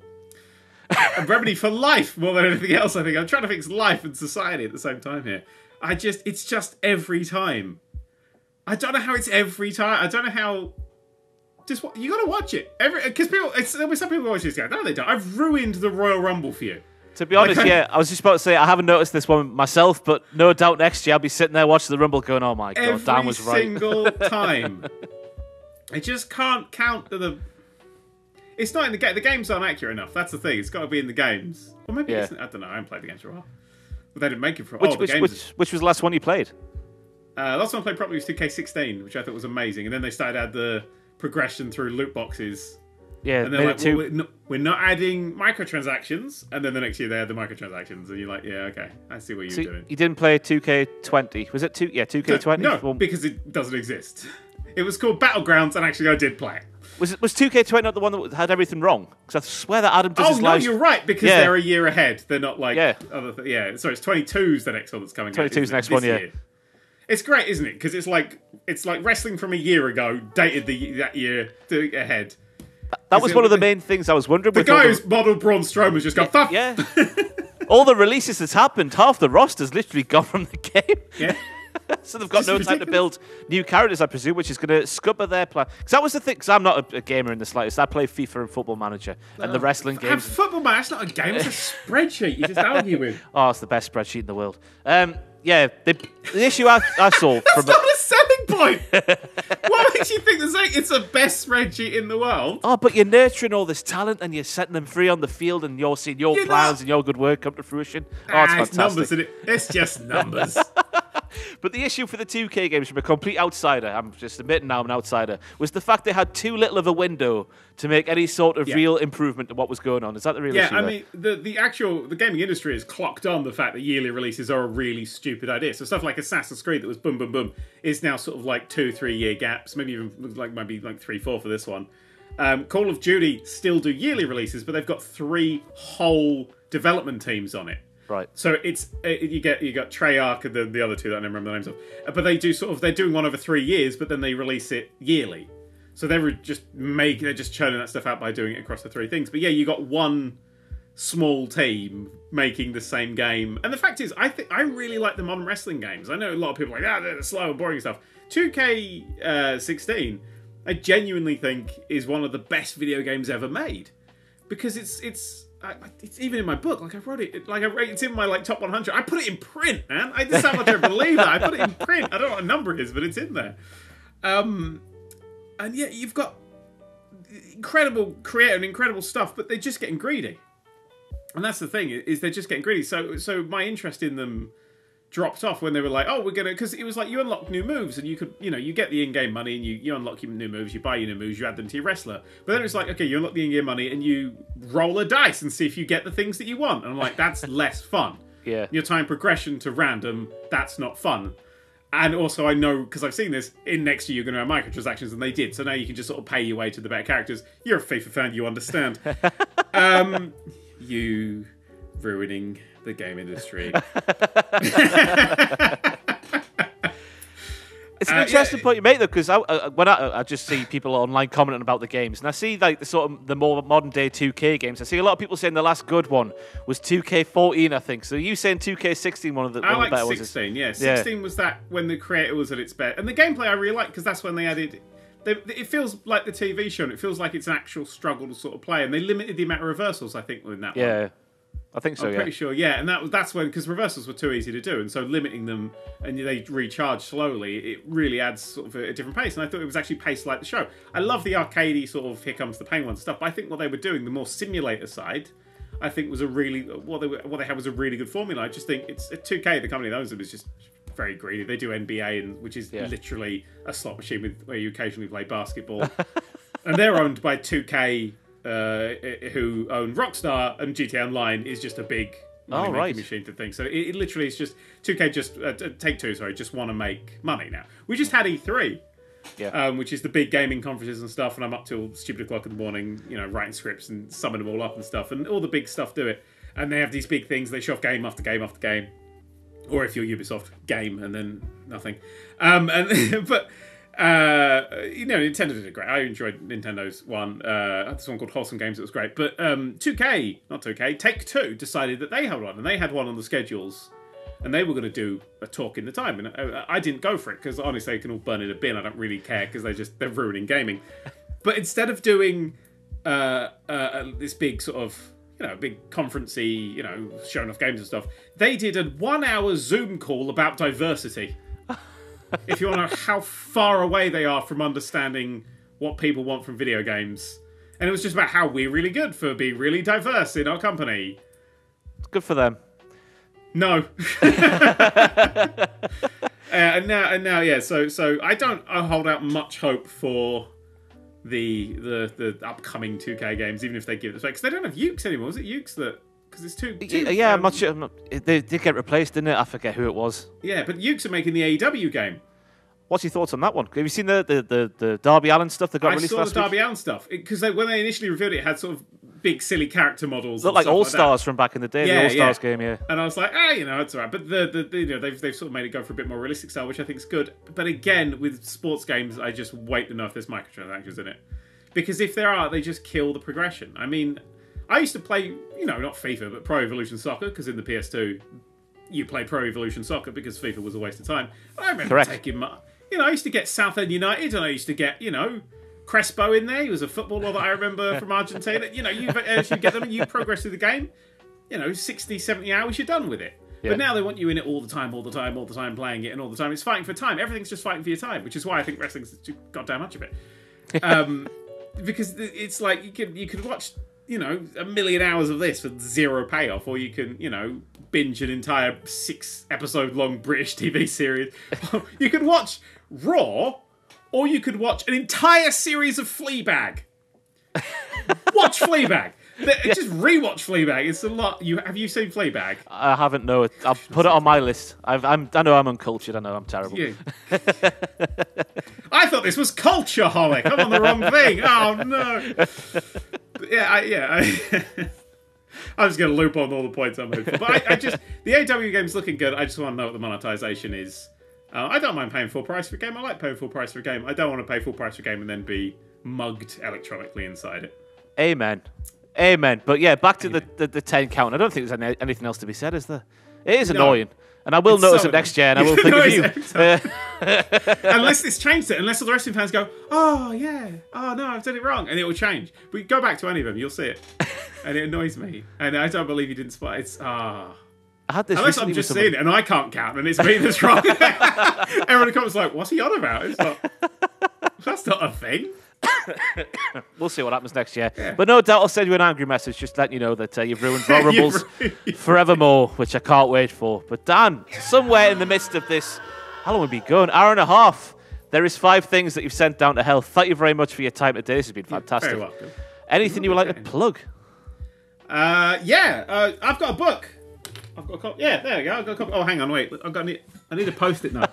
A remedy for life more than anything else, I think. I'm trying to fix life and society at the same time here. It's just every time. I don't know how it's every time. I don't know how... Just you got to watch it. Because there'll be some people who watch this go, no, they don't. I've ruined the Royal Rumble for you. To be honest, yeah, I was just about to say, I haven't noticed this one myself, but no doubt next year I'll be sitting there watching the Rumble going, oh my God, Dan was right. Every single time. I just can't count the... It's not in the game. The games aren't accurate enough. That's the thing. It's got to be in the games. Or maybe it's... I don't know. I haven't played the games for a while. But they didn't make it for... Which was the last one you played? Last one I played properly was 2K16, which I thought was amazing. And then they started to add the progression through loot boxes. Yeah, and they're like, well, we're not adding microtransactions. And then the next year they had the microtransactions. And you're like, yeah, okay, I see what you're doing. You didn't play 2K20. Was it 2? Yeah, 2K20? No, because it doesn't exist. It was called Battlegrounds, and actually I did play it. Was 2K20 not the one that had everything wrong? Because I swear that Adam does his live... Oh, no, you're right, because they're a year ahead. They're not like... Yeah. Sorry, it's 22's the next one that's coming out. 22's the next one, yeah. It's great, isn't it? Because it's like wrestling from a year ago, dated that year ahead. That was one of the main things I was wondering. The guy who's modelled Braun Strowman's just gone, fuck! Yeah. All the releases that's happened, half the roster's literally gone from the game. Yeah. So they've got no time to build new characters, I presume, which is going to scupper their plan. Because that was the thing, because I'm not a gamer in the slightest. I play FIFA and Football Manager and the wrestling games. Football Manager, that's not a game, it's a spreadsheet you just argue with. Oh, it's the best spreadsheet in the world. Yeah, the issue I saw... That's not a selling point! What makes you think it's the best spreadsheet in the world? Oh, but you're nurturing all this talent and you're setting them free on the field and you're seeing your plans and your good work come to fruition. Oh, it's fantastic. It's numbers, isn't it? It's just numbers. But the issue for the 2K games from a complete outsider, I'm just admitting now I'm an outsider, was the fact they had too little of a window to make any sort of real improvement to what was going on. Is that the real issue? Yeah, I mean, the gaming industry has clocked on the fact that yearly releases are a really stupid idea. So stuff like Assassin's Creed that was boom, boom, boom is now sort of like 2-3 year gaps, maybe even like 3-4 for this one. Call of Duty still do yearly releases, but they've got 3 whole development teams on it. Right. So you got Treyarch and the other two that I don't remember the names of, but they do they're doing one over 3 years, but then they release it yearly. So they're just churning that stuff out by doing it across the 3 things. But yeah, you got one small team making the same game, and the fact is, I really like the modern wrestling games. I know a lot of people are like they're the slow and boring stuff. 2K16, I genuinely think is one of the best video games ever made, because it's even in my book. Like I wrote it. Like it's in my top 100. I put it in print, man. I just don't believe that. I put it in print. I don't know what number it is, but it's in there. And yeah, you've got incredible creative and incredible stuff, but they're just getting greedy. And that's the thing is they're just getting greedy. So my interest in them dropped off when they were like, oh, we're gonna, because it was like you unlock new moves and you could, you get the in-game money and you unlock your new moves, you buy your new moves, you add them to your wrestler. But then it was like, okay, you unlock the in-game money and you roll a dice and see if you get the things that you want. And I'm like, that's less fun. Yeah. You're tying progression to random. That's not fun. And also I know, because I've seen this, in next year you're going to have microtransactions, and they did. So now you can just sort of pay your way to the better characters. You're a FIFA fan, you understand. You ruining the game industry. It's an interesting point you make, though, because when I just see people online commenting about the games, and I see like the more modern day 2K games. I see a lot of people saying the last good one was 2K14, I think. So you saying 2K16, one of the better ones? 16, yeah. 16 was that when the creator was at its best, and the gameplay I really like because that's when they added. It feels like the TV show, and it feels like it's an actual struggle to sort of play, and they limited the amount of reversals, I think, within that one. Yeah. I think so, I'm pretty sure, yeah. And that's when, because reversals were too easy to do, and so limiting them and they recharge slowly, it really adds sort of a different pace. And I thought it was actually paced like the show. I love the arcadey sort of here comes the pain one stuff, but I think what they were doing, the more simulator side, I think was what they had was a really good formula. I just think it's 2K, the company that owns them, is just very greedy. They do NBA, which is literally a slot machine where you occasionally play basketball, and they're owned by 2K. Who own Rockstar, and GTA Online is just a big money-making machine to think. So it literally is just 2K Take-Two just want to make money now. We just had E3, which is the big gaming conferences and stuff, and I'm up till stupid o'clock in the morning, writing scripts and summing them all up and stuff, and all the big stuff do it. And they have these big things, they show off game after game after game. Or if you're Ubisoft, game, and then nothing. Nintendo did it great. I enjoyed Nintendo's one. This one called Wholesome Games. It was great. But Take-Two decided that they had one, and they had one on the schedules, and they were going to do a talk in the time. And I didn't go for it because honestly, they can all burn in a bin. I don't really care because they're ruining gaming. But instead of doing this big sort of you know, big conferencey, you know, showing off games and stuff. They did a 1 hour Zoom call about diversity. If you want to know how far away they are from understanding what people want from video games. And it was just about how we're really good for being really diverse in our company. It's good for them. No. And now, yeah. So I don't hold out much hope for the upcoming 2K games, even if they give it away, because they don't have Ukes anymore. Is it Ukes that? Because it's too. Yeah, I'm not sure. They did get replaced, didn't it? I forget who it was. Yeah, but Ukes are making the AEW game. What's your thoughts on that one? Have you seen the Darby Allin stuff that got released last week? I saw the Darby Allin stuff because when they initially revealed it, it had sort of big silly character models. Looked like All Stars from back in the day, the All Stars game, yeah. And I was like, ah, you know, it's all right. But they've sort of made it go for a bit more realistic style, which I think is good. But again, with sports games, I just wait to know if there's microtransactions in it, because if there are, they just kill the progression. I mean, I used to play, you know, not FIFA, but Pro Evolution Soccer, because in the PS2, you play Pro Evolution Soccer because FIFA was a waste of time. And I remember taking my... You know, I used to get Southend United, and I used to get, you know, Crespo in there. He was a footballer that I remember from Argentina. You know, you get them and you progress through the game. You know, 60, 70 hours, you're done with it. Yeah. But now they want you in it all the time, playing it and all the time. It's fighting for time. Everything's just fighting for your time, which is why I think wrestling's too goddamn much of it. Because it's like you could watch, you know, a million hours of this for zero payoff, or you can, you know, binge an entire 6-episode-long British TV series. You could watch Raw, or you could watch an entire series of Fleabag. Watch Fleabag. Just rewatch Fleabag. It's a lot. Have you seen Fleabag? I haven't. No, I'll put it on my list. I know I'm uncultured. I know I'm terrible. Yeah. I thought this was Cultaholic. I'm on the wrong thing. Oh no. I'm just going to loop on all the points I'm hoping for. But I just... The AEW game's looking good. I just want to know what the monetization is. I don't mind paying full price for a game. I like paying full price for a game. I don't want to pay full price for a game and then be mugged electronically inside it. Amen. But yeah, back to the 10 count. I don't think there's anything else to be said, is there? It is annoying. And I will notice it next year, and I will think of you. Unless it's changed it. Unless all the wrestling fans go, oh, yeah. Oh, no, I've done it wrong. And it will change. But go back to any of them. You'll see it. And it annoys me. And I don't believe you didn't spot it. It's, I had this unless I'm just seeing it, and I can't count, and it's me that's wrong. Everyone in the comments like, what's he on about? It's like, that's not a thing. We'll see what happens next year, but no doubt I'll send you an angry message just letting you know that you've ruined Royal Rumbles forevermore, which I can't wait for. But Dan, somewhere in the midst of this, how long have we been going? Hour and a half. There is 5 things that you've sent down to hell. Thank you very much for your time today. This has been fantastic. You're very welcome. Anything you would like to plug? I've got a book. I've got a copy. Yeah, there we go. I've got a copy. Oh, hang on, wait. I need a post-it note.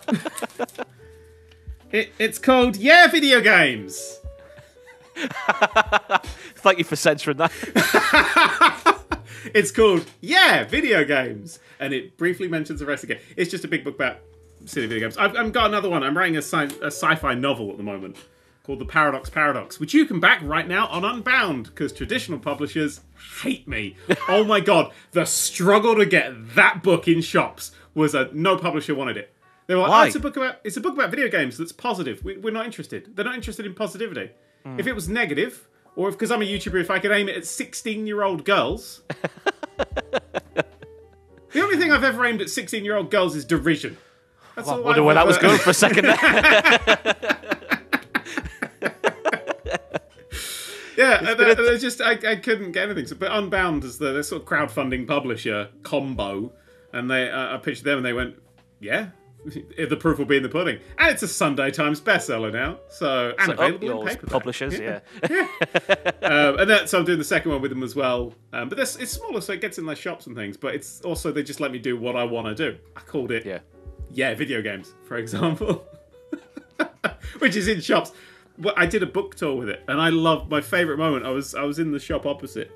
It's called Yeah Video Games. Thank you for censoring that. It's called Yeah Video Games, and it briefly mentions a wrestling game. It's just a big book about silly video games. I've got another one. I'm writing a sci-fi novel at the moment called The Paradox Paradox, which you can back right now on Unbound, because traditional publishers hate me. Oh my god, the struggle to get that book in shops was no publisher wanted it. They were like, oh, it's a book about video games that's positive. We're not interested. They're not interested in positivity. If it was negative, or because I'm a YouTuber, if I could aim it at 16-year-old girls. The only thing I've ever aimed at 16-year-old girls is derision. That's all I wonder where that was going for a second. Yeah, they're just, I couldn't get anything. So, but Unbound is the sort of crowdfunding publisher combo, and they I pitched them, and they went, yeah. The proof will be in the pudding, and it's a Sunday Times bestseller now, so available in paperback. Publishers, yeah. And that, so I'm doing the second one with them as well. But it's smaller, so it gets in their shops and things. But it's also they just let me do what I want to do. I called it, yeah, video games, for example, which is in shops. Well, I did a book tour with it, and I loved my favourite moment. I was in the shop opposite,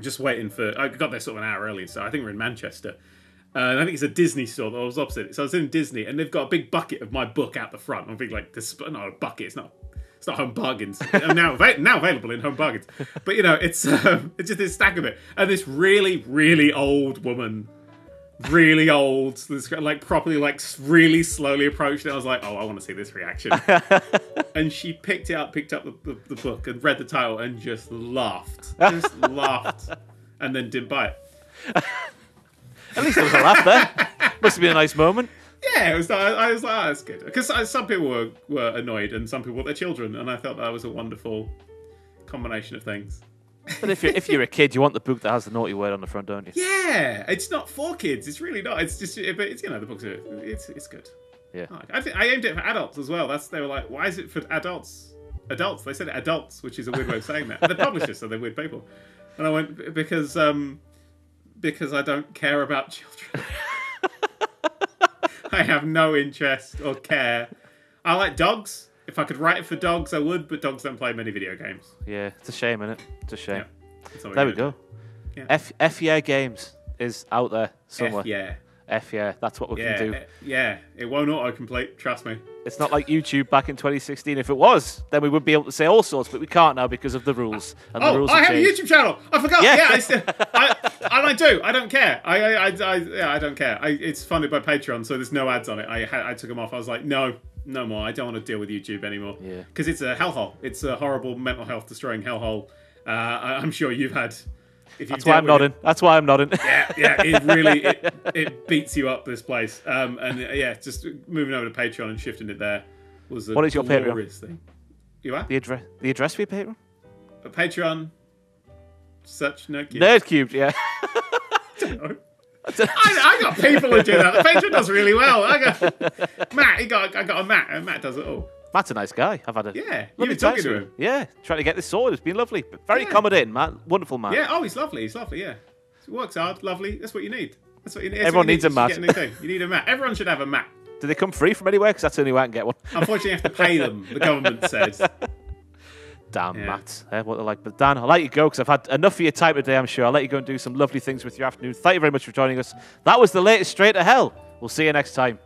just waiting for. I got there sort of an hour early, so I think we're in Manchester. And I think it's a Disney store that I was opposite. So I was in Disney, and they've got a big bucket of my book out the front. I'm thinking, like, this, not a bucket. It's not Home Bargains. I'm now available in Home Bargains. But, you know, it's just this stack of it. And this really, really old woman, really old, this, like, properly, like, really slowly approached it. I was like, oh, I want to see this reaction. And she picked up the book and read the title and just laughed. and then didn't buy it. At least there was a laugh there. Must have been a nice moment. Yeah, it was. I was like, oh, that's good. Because some people were annoyed and some people were their children, and I thought that was a wonderful combination of things. But if you're a kid, you want the book that has the naughty word on the front, don't you? Yeah, it's not for kids. It's really not. It's just, but it's, you know, the books are, it's good. Yeah, I aimed it for adults as well. They were like, why is it for adults? Adults. They said adults, which is a weird way of saying that. The publishers said they're weird people, and I went because I don't care about children. I have no interest or care. I like dogs. If I could write it for dogs, I would, but dogs don't play many video games. Yeah, it's a shame, isn't it? It's a shame. Yeah, there we go. Yeah. F yeah games is out there somewhere. F yeah, that's what we can do. Yeah, it won't autocomplete, trust me. It's not like YouTube back in 2016. If it was, then we would be able to say all sorts, but we can't now because of the rules. And the rules I have changed. A YouTube channel. I forgot. Yeah, I do. I don't care. I don't care. It's funded by Patreon, so there's no ads on it. I took them off. I was like, no more. I don't want to deal with YouTube anymore. Yeah, because it's a hellhole. It's a horrible mental health destroying hellhole. I'm sure you've had. That's why I'm nodding. That's why I'm nodding. Yeah. It really it beats you up, this place. Just moving over to Patreon and shifting it there was a glorious thing. What is your Patreon? You are the address for your Patreon. A Patreon. Such nerdcubed. Nerdcubed, yeah. I got people who do that. The Patreon does really well. Matt does it all. Matt's a nice guy. I've had a you were talking to him. Yeah, trying to get this sorted. It's been lovely. Very accommodating, Matt. Wonderful man. Yeah. Oh, he's lovely. Yeah, he works hard. Lovely. That's what you need. Everyone needs a Matt. You need a Matt. Everyone should have a Matt. Do they come free from anywhere? Because that's the only way I can get one. Unfortunately, you have to pay them. The government says. Damn, yeah. Matt. What they're like. But Dan, I'll let you go because I've had enough of your time today, I'm sure. I'll let you go and do some lovely things with your afternoon. Thank you very much for joining us. That was the latest Straight to Hell. We'll see you next time.